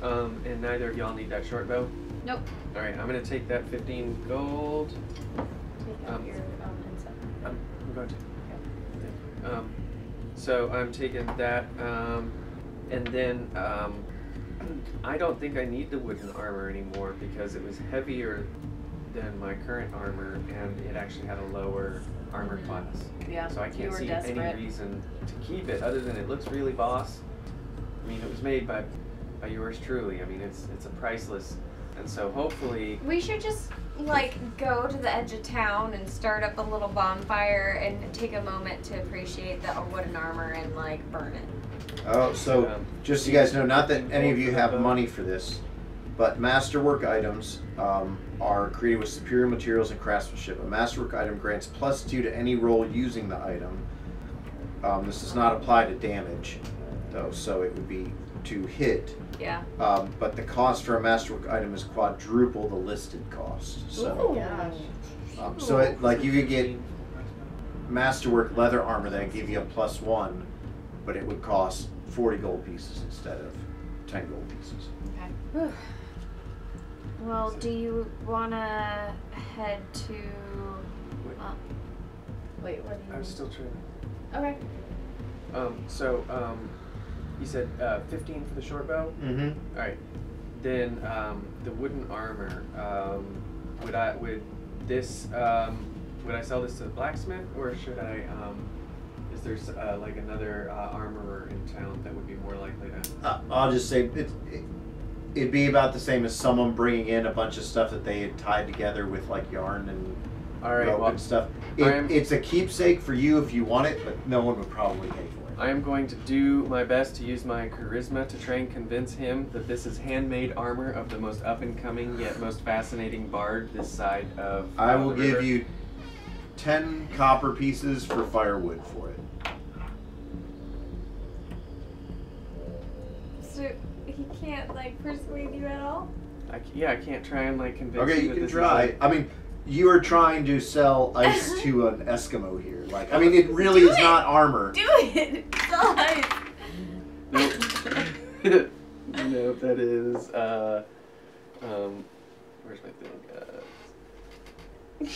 And neither of y'all need that short bow? Nope. Alright, I'm going to take that 15 gold. Take out your insect. I'm going to. Okay. So I'm taking that, and then I don't think I need the wooden armor anymore because it was heavier than my current armor and it actually had a lower armor class. Yeah, so I can't see any reason to keep it other than it looks really boss. I mean, it was made by yours truly. I mean, it's a priceless And so hopefully... We should just, like, go to the edge of town and start up a little bonfire and take a moment to appreciate the wooden armor and, like, burn it. Oh, so just so you guys know, not that any of you have money for this, but masterwork items are created with superior materials and craftsmanship. A masterwork item grants +2 to any roll using the item. This does not apply to damage, though, so it would be to hit. Yeah. But the cost for a masterwork item is quadruple the listed cost. So, so it, like, you could get masterwork leather armor that would give you a +1, but it would cost 40 gold pieces instead of 10 gold pieces. Okay. Whew. Well, do you want to head to? Wait, what? I'm still trying. Okay. You said 15 for the short bow? Mm-hmm. All right. Then the wooden armor. Would I sell this to the blacksmith, or should I? Is there like another armorer in town that would be more likely to? I'll just say it'd be about the same as someone bringing in a bunch of stuff that they had tied together with like yarn and rope and stuff. It's a keepsake for you if you want it, but no one would probably pay for it. I am going to do my best to use my charisma to try and convince him that this is handmade armor of the most up-and-coming yet most fascinating bard this side of the river. I will give you 10 copper pieces for firewood for it. So he can't, like, persuade you at all? I can't try and, like, convince you. Okay, you can try. I mean... You are trying to sell ice to an Eskimo here. Like, I mean, it really is not armor. Do it! Sell ice! Nope. Nope, that is, where's my thing?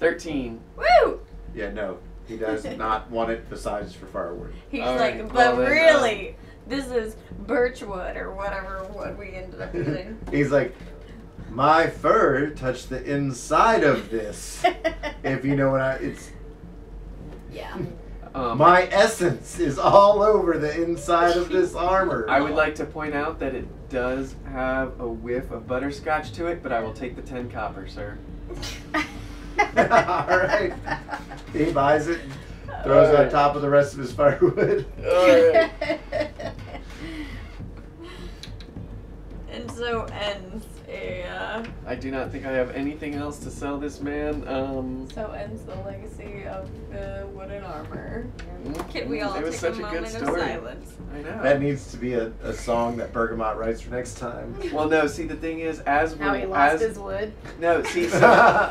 13. Woo! Yeah, no. He does not want it besides for firewood. He's all like, right, but well, really, this is birchwood or whatever wood we ended up using. He's like... My fur touched the inside of this. If you know what it's. Yeah. My essence is all over the inside of this armor. I would like to point out that it does have a whiff of butterscotch to it, but I will take the 10 copper, sir. Alright. He buys it, throws it on top of the rest of his firewood. Alright. And so ends. Yeah. I do not think I have anything else to sell this man. So ends the legacy of the wooden armor. Can we all take a moment of silence? I know. That needs to be a song that Bergamot writes for next time. Well, no, see, the thing is, as we... How he lost his wood? No, see, so...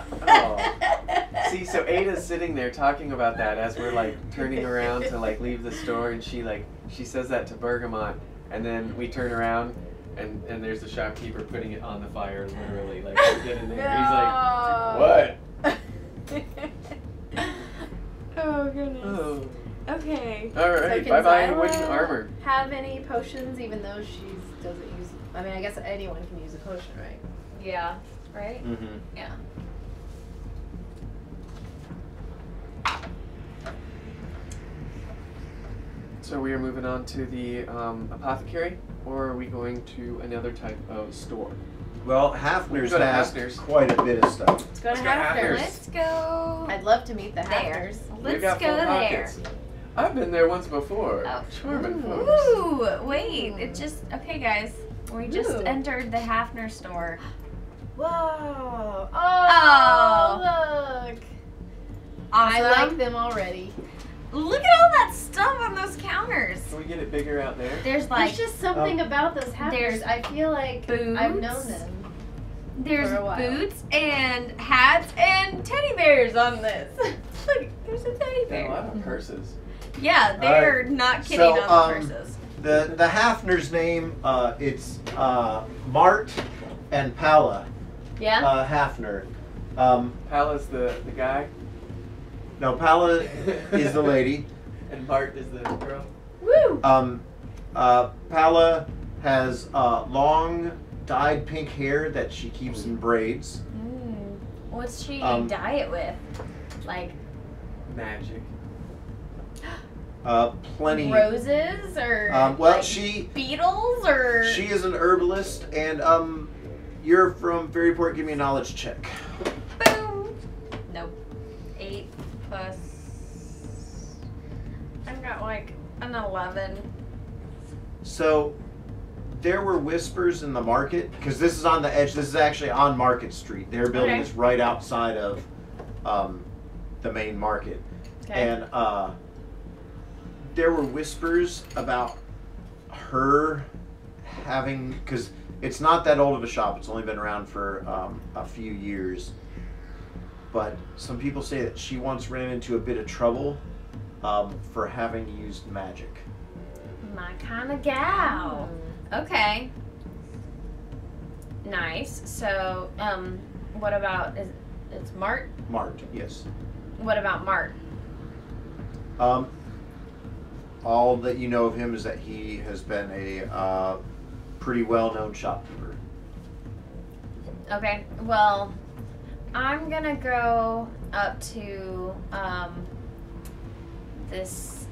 See, so Ada's sitting there talking about that as we're, like, turning around to, like, leave the store, and she, like, she says that to Bergamot, and then we turn around... And there's the shopkeeper putting it on the fire, literally, like he did in there. No. He's like, what? Oh, goodness. Oh. Okay. All right, so bye-bye, wooden armor. Have any potions, even though she doesn't use... I mean, I guess anyone can use a potion, right? Yeah. Right? Mm-hmm. Yeah. So we are moving on to the apothecary, or are we going to another type of store? Well, Hafner's has quite a bit of stuff. Let's go to Hafner's. Let's go. I'd love to meet the Hafners. Let's go there. I've been there once before. Oh. Charming folks. Ooh, wait. It just, okay, guys. We just entered the Hafner store. Whoa. Oh, look. Awesome. I like them already. Look at all that stuff on those counters. Can we get it bigger out there? There's like... There's just something about those hats. I feel like boots. I've known them. There's boots and hats and teddy bears on this. Look, there's a teddy bear. A lot of purses. Yeah, they're not kidding on the purses. The Hafner's name, it's Mart and Paula. Yeah? Hafner. Paula's the guy? No, Paula is the lady. And Bart is the girl. Woo! Paula has long, dyed pink hair that she keeps in braids. Mm. What's she dye it with? Like... Magic. Plenty. Roses? Or... well, like she... Beetles? Or... She is an herbalist, and You're from Fairyport. Give me a knowledge check. Boom. Nope. 8 plus. I've got like an 11. So there were whispers in the market because this is on the edge. This is actually on Market Street. Their building is right outside of the main market, and there were whispers about her having, because it's not that old of a shop. It's only been around for a few years, but some people say that she once ran into a bit of trouble for having used magic. My kind of gal. Okay. Nice. So, what about it's Mart? Mart, yes. What about Mart? All that you know of him is that he has been a pretty well-known shopkeeper. Okay. Well, I'm gonna go up to this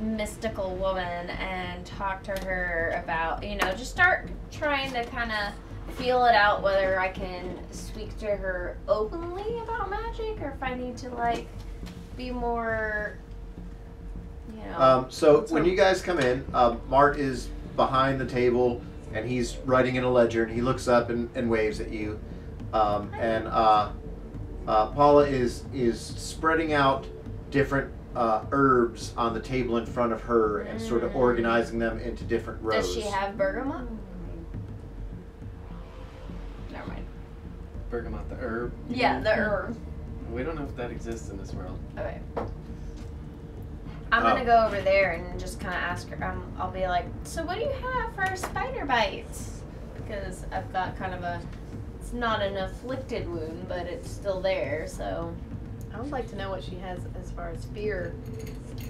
mystical woman and talk to her about, you know, just start trying to kind of feel it out whether I can speak to her openly about magic or if I need to like be more, you know. So when you guys come in, Mart is behind the table and he's writing in a ledger and he looks up and waves at you, and Paula is spreading out different herbs on the table in front of her and sort of organizing them into different rows. Does she have bergamot? Never mind. Bergamot, the herb? Yeah, the herb. We don't know if that exists in this world. Okay. I'm gonna go over there and just kind of ask her. I'll be like, so what do you have for spider bites? Because I've got kind of a, it's not an afflicted wound, but it's still there, so. I would like to know what she has as far as fear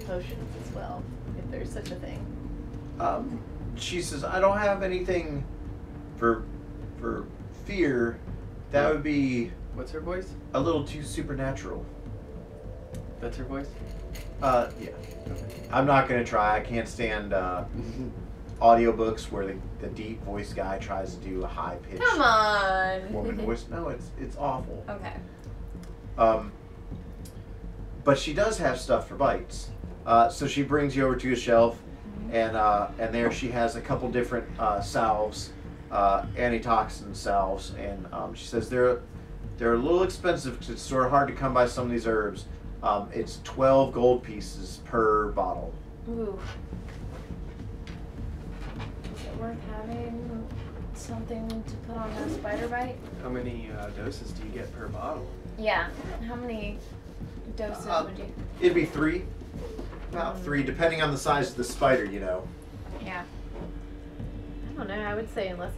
potions as well, if there's such a thing. She says, I don't have anything for fear. That would be... What's her voice? A little too supernatural. That's her voice? Yeah. Okay. I'm not going to try. I can't stand audiobooks where the deep voice guy tries to do a high-pitched... Come on! ...woman voice. No, it's awful. Okay. But she does have stuff for bites, so she brings you over to a shelf, and there she has a couple different salves, antitoxin salves, and she says they're a little expensive because it's sort of hard to come by some of these herbs. It's 12 gold pieces per bottle. Ooh, is it worth having something to put on a spider bite? How many doses do you get per bottle? Yeah, how many? Doses would you? It'd be 3, about 3, depending on the size of the spider, you know. Yeah. I don't know. I would say unless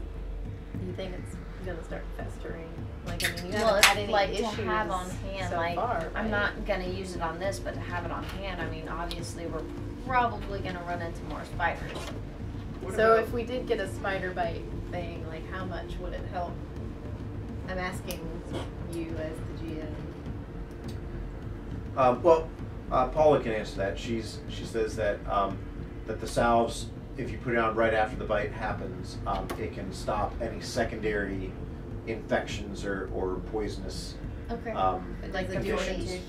you think it's gonna start festering, like I mean, you haven't had any issues to have on hand. So like, far, right? I'm not gonna use it on this, but to have it on hand, I mean, obviously we're probably gonna run into more spiders. So if we did get a spider bite thing, like how much would it help? I'm asking you as the GM. Paula can answer that. She says that that the salves, if you put it on right after the bite happens, it can stop any secondary infections or poisonous. Okay. Like the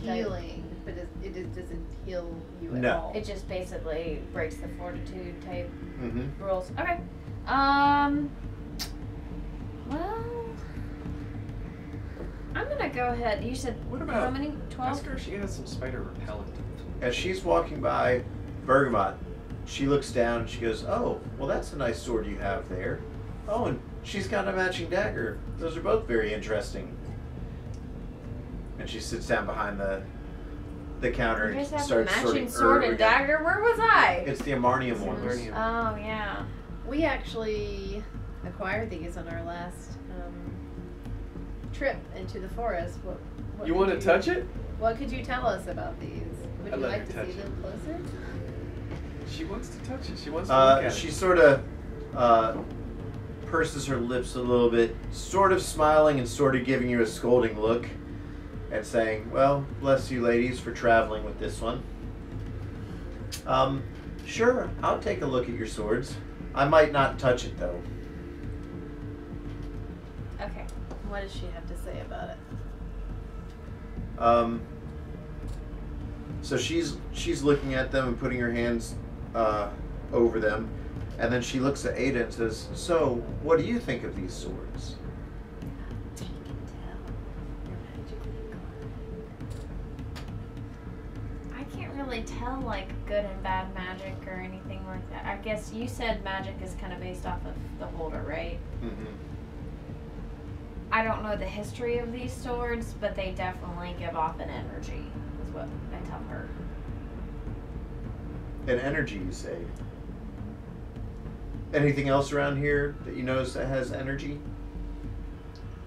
healing, but it doesn't heal you at all. It just basically breaks the fortitude type rules. Okay. Well. I'm gonna go ahead. You said what about how many? 12. Ask her if she has some spider repellent. As she's walking by Bergamot, she looks down and she goes, "Oh, well, that's a nice sword you have there. Oh, and she's got a matching dagger. Those are both very interesting." And she sits down behind the counter and starts sorting. Matching sword and dagger. Where was I? It's the Amarnium one. Oh yeah. We actually acquired these on our last. Trip into the forest. What you want to touch it? What could you tell us about these? Would you like to see them closer? She wants to touch it. She wants to look at it. She sort of purses her lips a little bit, sort of smiling and sort of giving you a scolding look and saying, well, bless you ladies for traveling with this one. Sure, I'll take a look at your swords. I might not touch it, though. What does she have to say about it? So she's looking at them and putting her hands over them, and then she looks at Ada and says, "So, what do you think of these swords?" Take and tell. You're magically gone. I can't really tell like good and bad magic or anything like that. I guess you said magic is kind of based off of the holder, right? Mm-hmm. I don't know the history of these swords, but they definitely give off an energy, is what I tell her. An energy, you say? Anything else around here that you notice that has energy?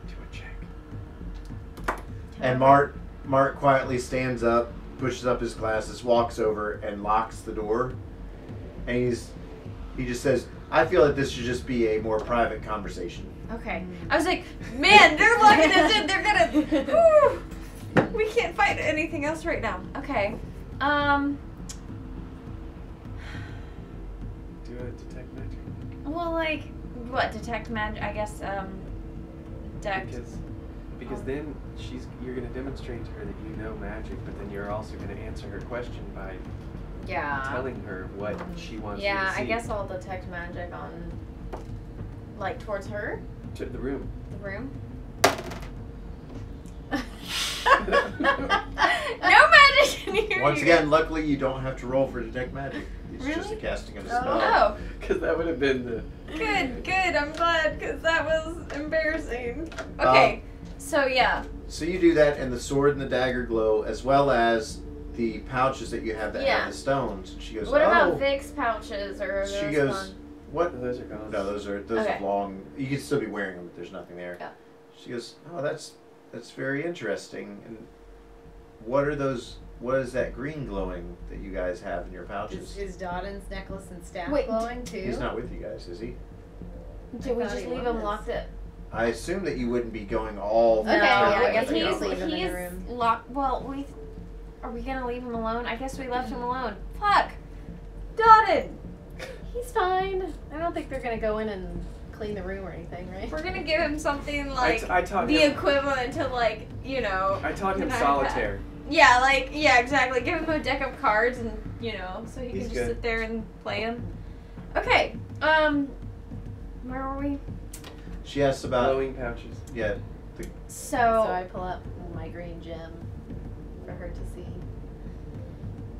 Do a check. And Mart quietly stands up, pushes up his glasses, walks over, and locks the door. And he just says, "I feel that this should just be a more private conversation." Okay. I was like, man, they're locking us in. They're gonna. Whew, we can't fight anything else right now. Okay. Do I detect magic? Well, like, what? Detect magic? I guess, detect. Because then you're gonna demonstrate to her that you know magic, but then you're also gonna answer her question by telling her what she wants to see. Yeah, I guess I'll detect magic on. Like, towards her? To the room. The room? No magic in here! Once again, luckily you don't have to roll for detect magic. It's just a casting of a spell. Oh. Because that would have been the... Good. I'm glad, because that was embarrassing. Okay, so you do that, and the sword and the dagger glow, as well as the pouches that you have that have the stones. And she goes, what about Vic's pouches? Or she goes... One? What? Oh, those are gone. No, those are long. You can still be wearing them, but there's nothing there. Yeah. She goes, "Oh, that's very interesting. And what are those? What is that green glowing that you guys have in your pouches?" Is Doddin's necklace and staff glowing too? He's not with you guys, is he? Did we just leave him locked up? I assume that you wouldn't be going all. Okay, I guess we just leave him in the room. Locked. Well, are we gonna leave him alone? I guess we left him alone. Fuck, Doddin. He's fine. I don't think they're going to go in and clean the room or anything, right? We're going to give him something like the equivalent to, like, you know... I taught him solitaire. Yeah, like, yeah, exactly. Give him a deck of cards and, you know, so he can just sit there and play them. Okay, where were we? She asked about... glowing pouches. Yeah. So I pull up my green gem for her to see.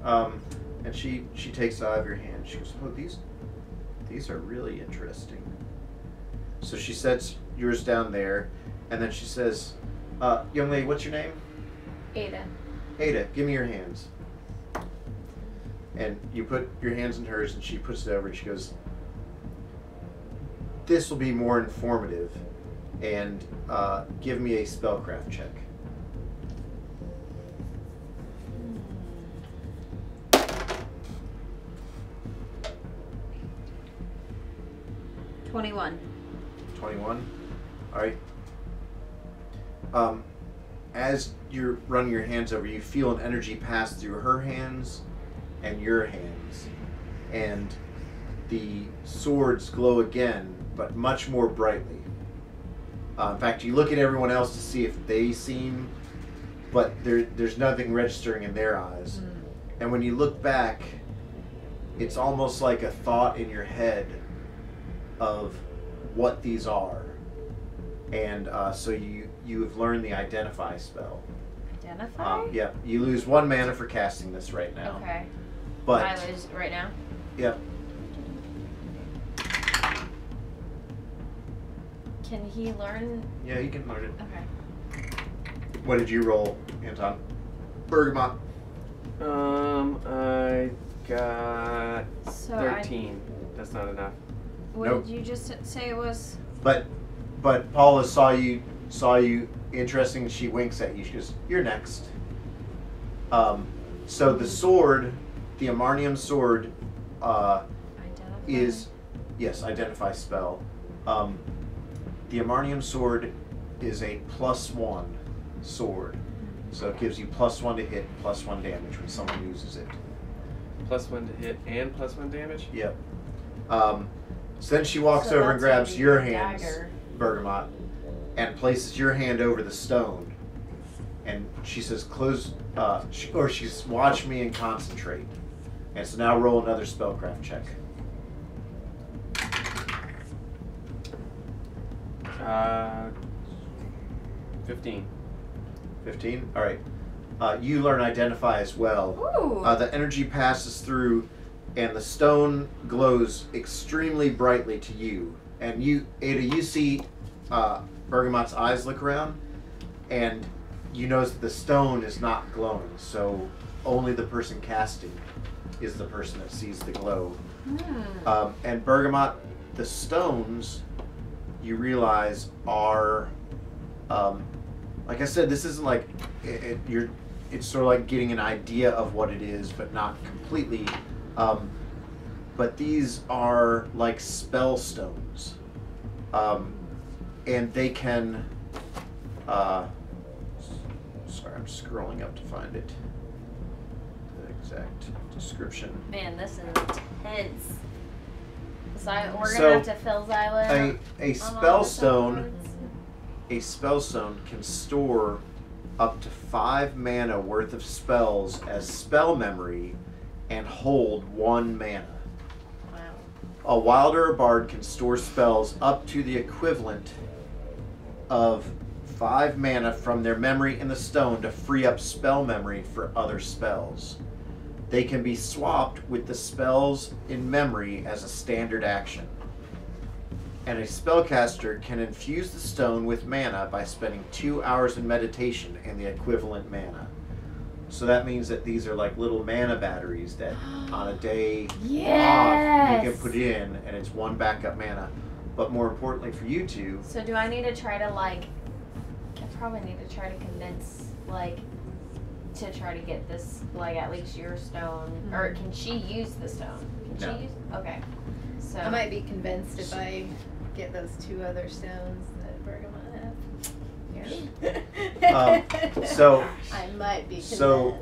And she takes it out of your hand. She goes, "Oh, these are really interesting." So she sets yours down there, and then she says, "Young lady, what's your name?" Ada. Ada, give me your hands. And you put your hands in hers, and she puts it over, and she goes, "This will be more informative, and give me a spellcraft check." Twenty-one. All right. As you're running your hands over, you feel an energy pass through her hands and your hands, and the swords glow again, but much more brightly. In fact, you look at everyone else to see if they seem, but there's nothing registering in their eyes. Mm. And when you look back, it's almost like a thought in your head of what these are, and so you have learned the identify spell. Identify? Yep. Yeah, you lose 1 mana for casting this right now. Okay. But I lose right now? Yep. Can he learn? Yeah, he can learn it. Okay. What did you roll, Anton? Bergamot. I got 13. That's not enough. What did you just say it was? But Paula saw you interesting. She winks at you. She goes, "You're next." So the sword, the Amarnium sword, identify spell. The Amarnium sword is a +1 sword, so it gives you +1 to hit, +1 damage when someone uses it. +1 to hit and +1 damage. Yep. So then she walks over and grabs your hands, Bergamot, and places your hand over the stone. And she says, "Close," or she's watch me and concentrate. And so now roll another spellcraft check. Fifteen. All right. You learn identify as well. Ooh. The energy passes through, and the stone glows extremely brightly to you. And you, Ada, you see Bergamot's eyes look around, and you notice that the stone is not glowing, so only the person casting is the person that sees the glow. Mm. And Bergamot, the stones, you realize, are, like I said, this isn't like, it's sort of like getting an idea of what it is, but not completely. But these are like spell stones. And they can, sorry, I'm scrolling up to find it. The exact description. Man, this is intense. We're so gonna have to fill Xyla. A spell stone can store up to 5 mana worth of spells as spell memory, and hold 1 mana. Wow. A wild or a bard can store spells up to the equivalent of 5 mana from their memory in the stone to free up spell memory for other spells. They can be swapped with the spells in memory as a standard action. And a spellcaster can infuse the stone with mana by spending 2 hours in meditation and the equivalent mana. So that means that these are like little mana batteries that on a day off, you can put in, and it's 1 backup mana. But more importantly for you two... So do I need to try to like... I probably need to try to convince like... to try to get this, like, at least your stone, or can she use the stone? Can she use? Okay. So I might be convinced if I get those 2 other stones that Bergamot has. Yeah. I might be convinced. So,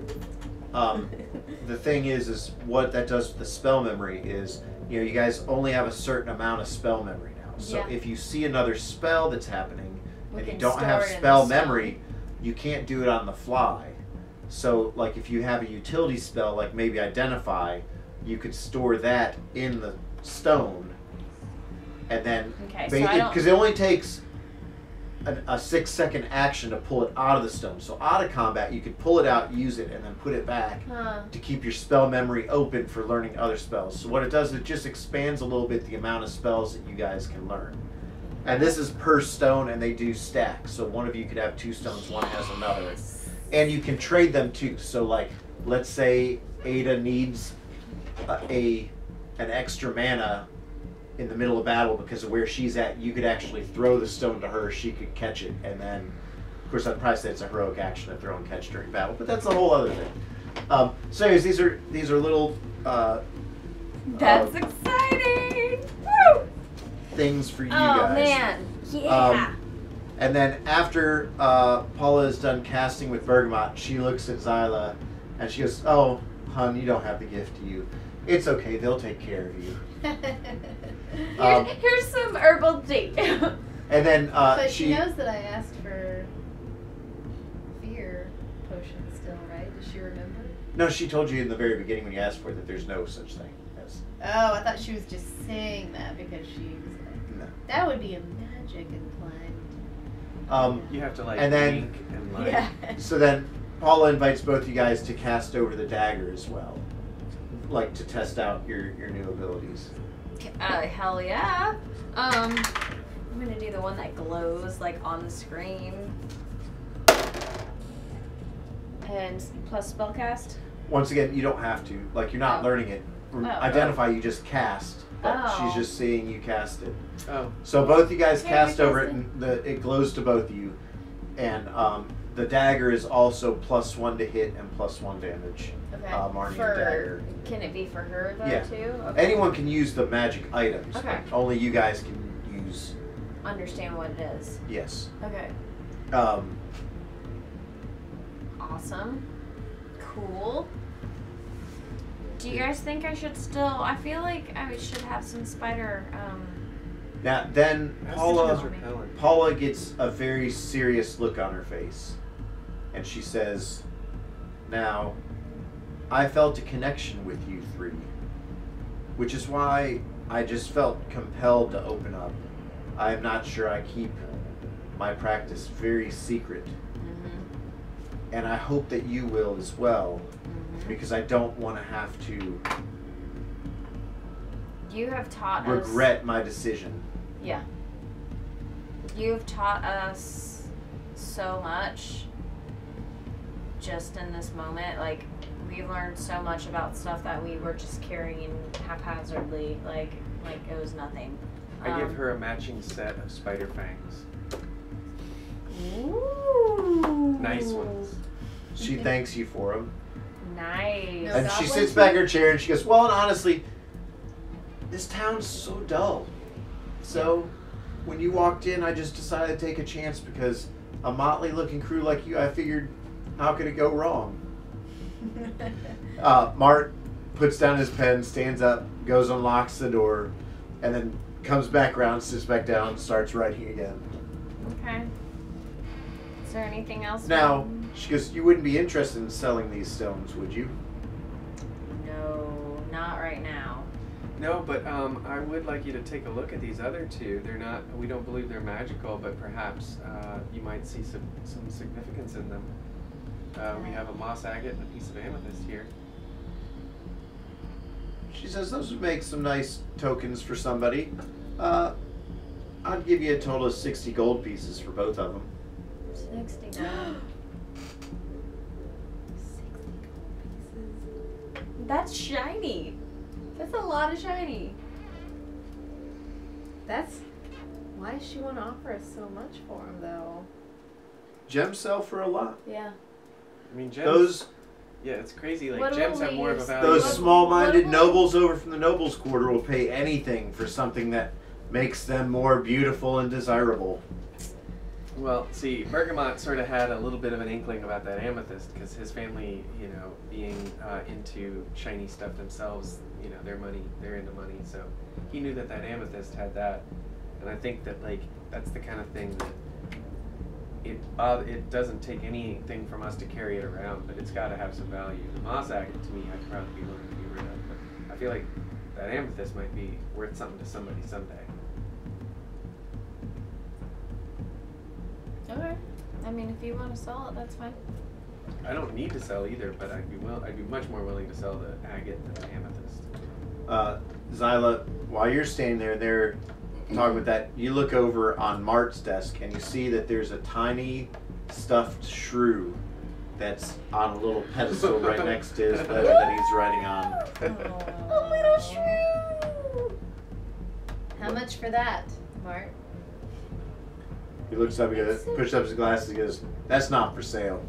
the thing is what that does with the spell memory is, you know, you guys only have a certain amount of spell memory now. So if you see another spell that's happening, and you don't have spell memory, you can't do it on the fly. So, like, if you have a utility spell, like maybe Identify, you could store that in the stone, and then... Okay, because it only takes a 6-second action to pull it out of the stone. So, out of combat, you could pull it out, use it, and then put it back to keep your spell memory open for learning other spells. So, what it does is it just expands a little bit the amount of spells that you guys can learn. And this is per stone, and they do stack. So, one of you could have 2 stones, one has another. And you can trade them too. So, like, let's say Ada needs an extra mana in the middle of battle because of where she's at. You could actually throw the stone to her. She could catch it, and then, of course, I'd probably say it's a heroic action to throw and catch during battle. But that's a whole other thing. So, anyways, these are little. That's exciting. Woo! Things for you guys. Oh man! Yeah. And then after Paula is done casting with Bergamot, she looks at Xyla and she goes, "Oh, hon, you don't have the gift, do you? It's okay, they'll take care of you." Here's some herbal tea. And then so she knows that I asked for fear potion still, right? Does she remember? No, she told you in the very beginning when you asked for it that there's no such thing as... Oh, I thought she was just saying that because she was like, no. That would be a magic implied. You have to like and then, think and like. Yeah. So then Paula invites both you guys to cast over the dagger as well, like to test out your new abilities. Hell yeah! I'm gonna do the one that glows like on the screen, and plus spellcast. Once again, you don't have to. Like you're not learning it. Identify. You just cast. She's just seeing you cast it. Oh. So both you guys cast over it, and it glows to both of you. And the dagger is also +1 to hit and +1 damage. Okay. Dagger. Can it be for her, though, too? Okay. Anyone can use the magic items. Okay. Only you guys can use... Understand what it is. Yes. Okay. Awesome. Cool. Do you guys think I should still... I feel like I should have some spider Now then, Paula gets a very serious look on her face, and she says, "Now, I felt a connection with you three, which is why I just felt compelled to open up. I am not sure I keep my practice very secret, and I hope that you will as well, because I don't want to have to." You have taught us... regret my decision. Yeah. You have taught us so much just in this moment. Like, we've learned so much about stuff that we were just carrying haphazardly, like it was nothing. I give her a matching set of spider fangs. Ooh. Nice ones. She thanks you for them. Nice. And she sits back in her chair and she goes, well, and honestly, this town's so dull. So when you walked in, I just decided to take a chance because a motley looking crew like you, I figured, how could it go wrong? Mart puts down his pen, stands up, goes and locks the door, and then comes back around, sits back down, and starts writing again. Okay. Is there anything else? Now, she goes, you wouldn't be interested in selling these stones, would you? No, not right now. No, but I would like you to take a look at these other two. They're not, we don't believe they're magical, but perhaps you might see some significance in them. We have a moss agate and a piece of amethyst here. She says those would make some nice tokens for somebody. I'd give you a total of 60 gold pieces for both of them. 60 gold. 60 gold pieces. That's shiny. That's a lot of shiny. That's... Why does she want to offer us so much for them, though? Gems sell for a lot. Yeah. I mean, gems... Those... Yeah, it's crazy. Like, gems have more of a value. Those small-minded nobles over from the nobles' quarter will pay anything for something that makes them more beautiful and desirable. Well, see, Bergamot sort of had a little bit of an inkling about that amethyst because his family, you know, being into shiny stuff themselves, you know, they're into money. So he knew that that amethyst had that, and I think that like that's the kind of thing that it doesn't take anything from us to carry it around, but it's got to have some value. The moss agate to me, I'd probably be willing to get rid of, but I feel like that amethyst might be worth something to somebody someday. Okay. I mean, if you want to sell it, that's fine. I don't need to sell either, but I'd be much more willing to sell the agate than the amethyst. Zyla, while you're standing there talking with that, you look over on Mart's desk and you see that there's a tiny stuffed shrew that's on a little pedestal right next to his letter that he's writing on. A little shrew! How much for that, Mart? He looks up, he goes, pushes up his glasses, he goes, that's not for sale.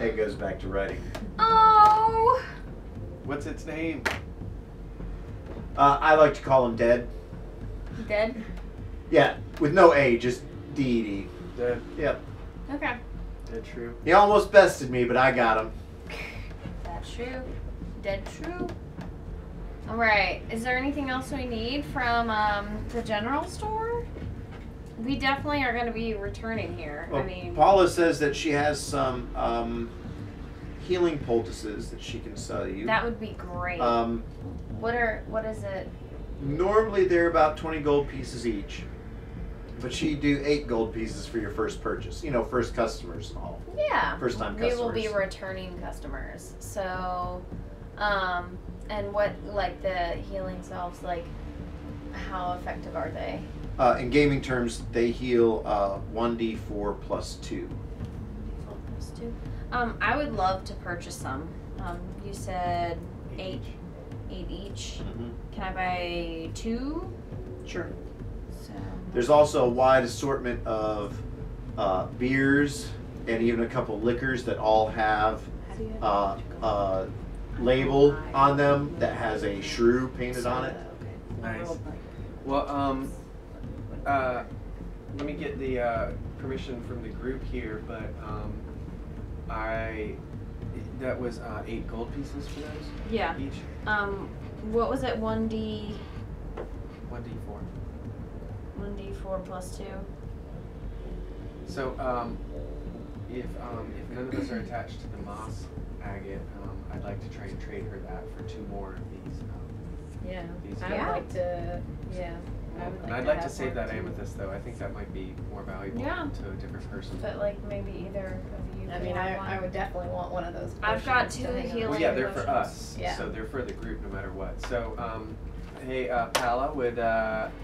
It goes back to writing. Oh! What's its name? I like to call him Dead. Dead? Yeah, with no A, just D-E-D. Dead. Yep. Okay. Dead true. He almost bested me, but I got him. That's true. Dead true. Alright, is there anything else we need from the general store? We definitely are going to be returning here. Well, I mean, Paula says that she has some healing poultices that she can sell you. That would be great. What is it? Normally they're about 20 gold pieces each, but she do 8 gold pieces for your first purchase. You know, first customers and all. Yeah. First time customers. We will be returning customers. So, and what like the healing salves, like how effective are they? In gaming terms, they heal 1d4 plus 2. 1d4 plus 2. I would love to purchase some. You said 8 each. Mm-hmm. Can I buy 2? Sure. So. There's also a wide assortment of beers and even a couple liquors that all have a label on them that has a shrew painted on it. Okay. Nice. Well, let me get the permission from the group here, but that was 8 gold pieces for those? Yeah. Each? What was it? 1d... 1d4. 1d4 plus 2. So, if none of us are attached to the moss agate, I'd like to try and trade her that for 2 more of these. I'd like to save that amethyst, though. I think that might be more valuable to a different person. But, like, maybe either of you. I mean, I would definitely want one of those. I've got 2 healing. Well, yeah, they're potions. For us. Yeah. So they're for the group no matter what. So, hey, Paula would,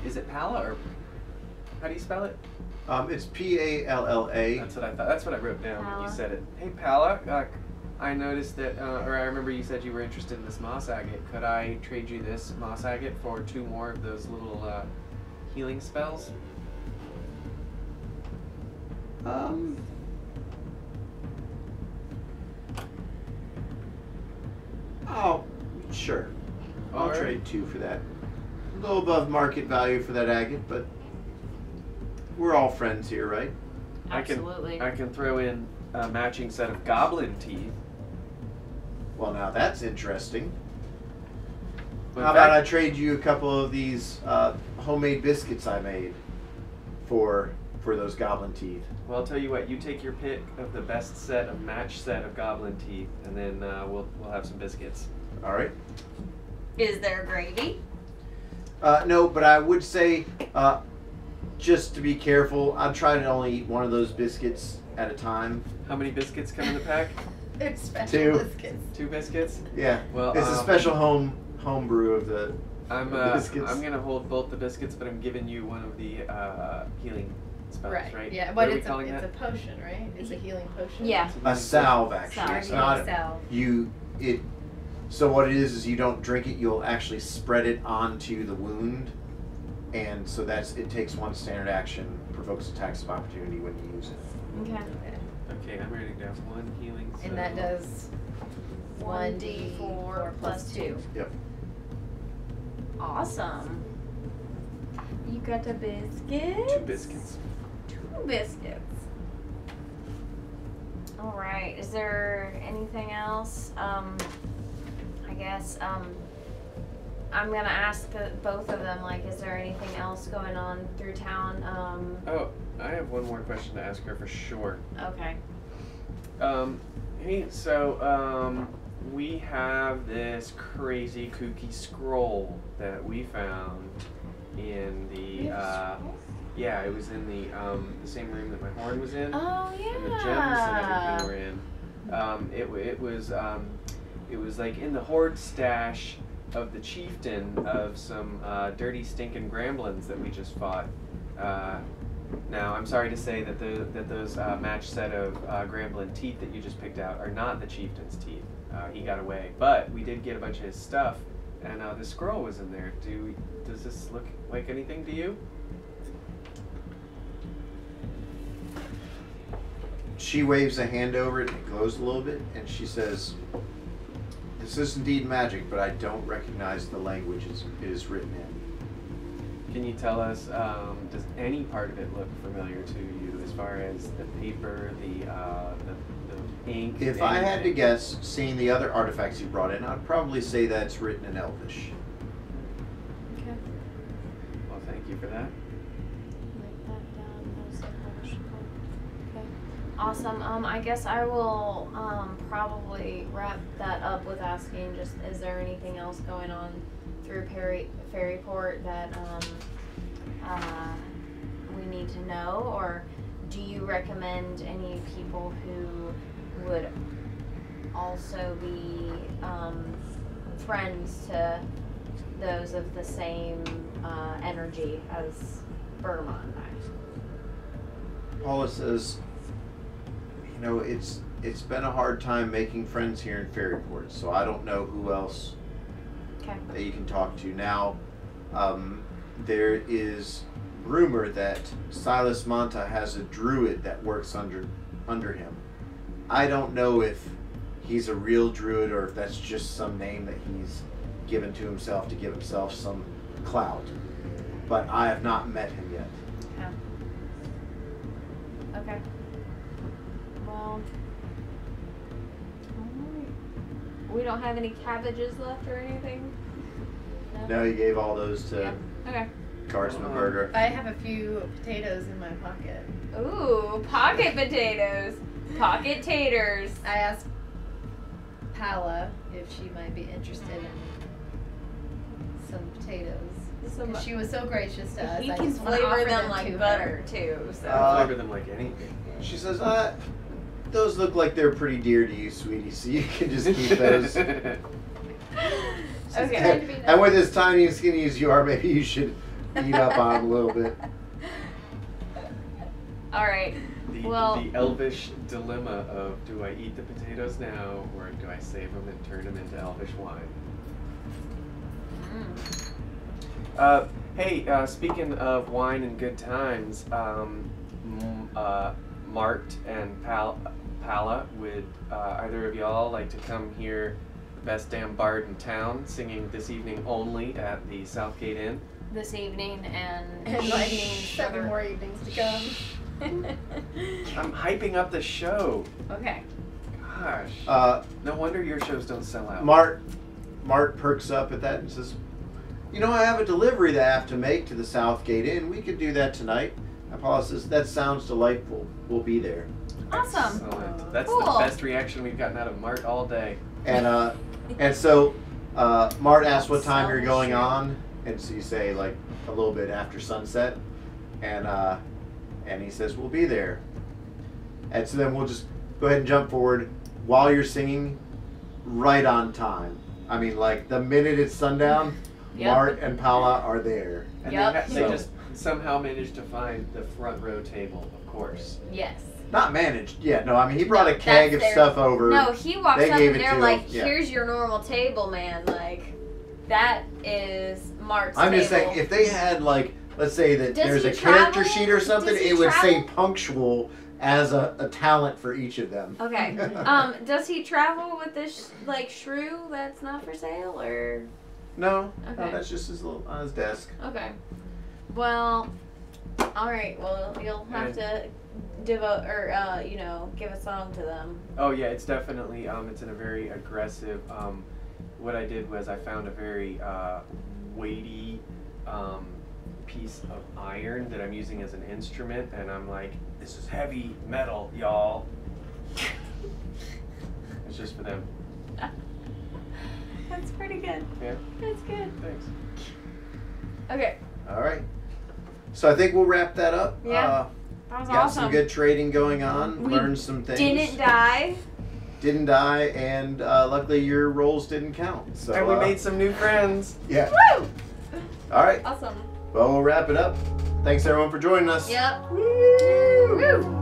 is it Paula or, how do you spell it? It's P-A-L-L-A. That's what I thought. That's what I wrote down Paula. When you said it. Hey, Paula, I noticed that, or I remember you said you were interested in this moss agate. Could I trade you this moss agate for 2 more of those little healing spells? Oh, sure. I'll trade 2 for that. A little above market value for that agate, but we're all friends here, right? Absolutely. I can throw in a matching set of goblin teeth. Well, now that's interesting. But how about I trade you a couple of these homemade biscuits I made for those goblin teeth? Well, I'll tell you what. You take your pick of the best set of goblin teeth, and then we'll have some biscuits. All right. Is there gravy? No, but I would say just to be careful. I'm trying to only eat one of those biscuits at a time. How many biscuits come in the pack? It's special biscuits. 2 biscuits? Yeah. Well, it's a special home brew of the biscuits. I'm gonna hold both the biscuits, but I'm giving you one of the healing spells, right? Yeah, but it's a potion, right? It's a healing potion. Yeah. A salve, actually. Sorry, it's not a salve. So what it is you don't drink it, you'll actually spread it onto the wound, and so it takes 1 standard action, provokes attacks of opportunity when you use it. Okay. Okay, I'm writing down 1 healing spell. And that does 1d4 plus 2. Yep. Awesome. You got the biscuits? 2 biscuits. 2 biscuits. All right, is there anything else? I'm gonna ask both of them, like, is there anything else going on through town? Oh, I have one more question to ask her for sure. Okay. Hey, so we have this crazy kooky scroll that we found in the it was in the same room that my horn was in. Oh yeah. And the gems and everything were in. It was like in the hoard stash of the chieftain of some dirty stinking gremlins that we just fought. Now I'm sorry to say that those matched set of gremlin teeth that you just picked out are not the chieftain's teeth. He got away, but we did get a bunch of his stuff, and the scroll was in there. Does this look like anything to you? She waves a hand over it and it glows a little bit, and she says, "This is indeed magic, but I don't recognize the language it is written in." Can you tell us, does any part of it look familiar to you as far as the paper, the ink? If I had to guess, seeing the other artifacts you brought in, I'd probably say that it's written in Elvish. Okay. Well, thank you for that. Awesome. I guess I will probably wrap that up with asking just, is there anything else going on through Fairyport that we need to know? Or do you recommend any people who would also be friends to those of the same energy as Burma and I? Paula says, "You know, it's been a hard time making friends here in Fairyport, so I don't know who else that you can talk to." Now, there is rumor that Silas Monta has a druid that works under him. I don't know if he's a real druid or if that's just some name that he's given to himself to give himself some clout, but I have not met him yet. Okay. Well, alright. We don't have any cabbages left or anything? No, you gave all those to... Yeah. Okay. Carson burger. I have a few potatoes in my pocket. Ooh, pocket potatoes. Pocket taters. I asked Paula if she might be interested in some potatoes. She was so gracious to us. He can flavor them like butter, too. So. Flavor them like anything. She says, those look like they're pretty dear to you, sweetie, so you can just keep those. Okay. And with as tiny and skinny as you are, maybe you should eat up on a little bit. All right. The elvish dilemma of, do I eat the potatoes now, or do I save them and turn them into elvish wine? Mm. Hey, speaking of wine and good times, Mart and Paula, would either of y'all like to come hear the best damn bard in town singing this evening only at the South Gate Inn? This evening and like 7 more evenings to come. I'm hyping up the show. Okay. Gosh. No wonder your shows don't sell out. Mart perks up at that and says, you know, I have a delivery that I have to make to the South Gate Inn. We could do that tonight. And Paula says, that sounds delightful. We'll be there. Awesome. Excellent. That's cool. The best reaction we've gotten out of Mart all day. And so Mart asks what time you're going on. And so you say, like, a little bit after sunset. And he says, we'll be there. And so then we'll just go ahead and jump forward. While you're singing, right on time. I mean, like, the minute it's sundown... Yep. Mart and Paula are there. And yep. they just somehow managed to find the front row table, of course. Yes. Not managed. Yeah, no, I mean, he brought a keg of stuff over. No, he walked up and they're like, here's your normal table, man. Like, that is Mart's table. I'm just saying, if they had, like, let's say that there's a character sheet or something, it would say punctual as a talent for each of them. Okay. Does he travel with this, like, shrew that's not for sale, or... No, okay. No, that's just his little on his desk. Okay. Well, all right. Well, you'll have to devote or you know, give a song to them. Oh yeah, it's definitely it's in a very aggressive. What I did was I found a very weighty piece of iron that I'm using as an instrument, and I'm like, this is heavy metal, y'all. It's just for them. That's pretty good. Yeah. That's good. Thanks. Okay. All right. So I think we'll wrap that up. Yeah. That was awesome. Got some good trading going on. We learned some things. Didn't die. Didn't die, and luckily your rolls didn't count. So and we made some new friends. Yeah. Woo! All right. Awesome. Well, we'll wrap it up. Thanks everyone for joining us. Yep. Woo! Woo!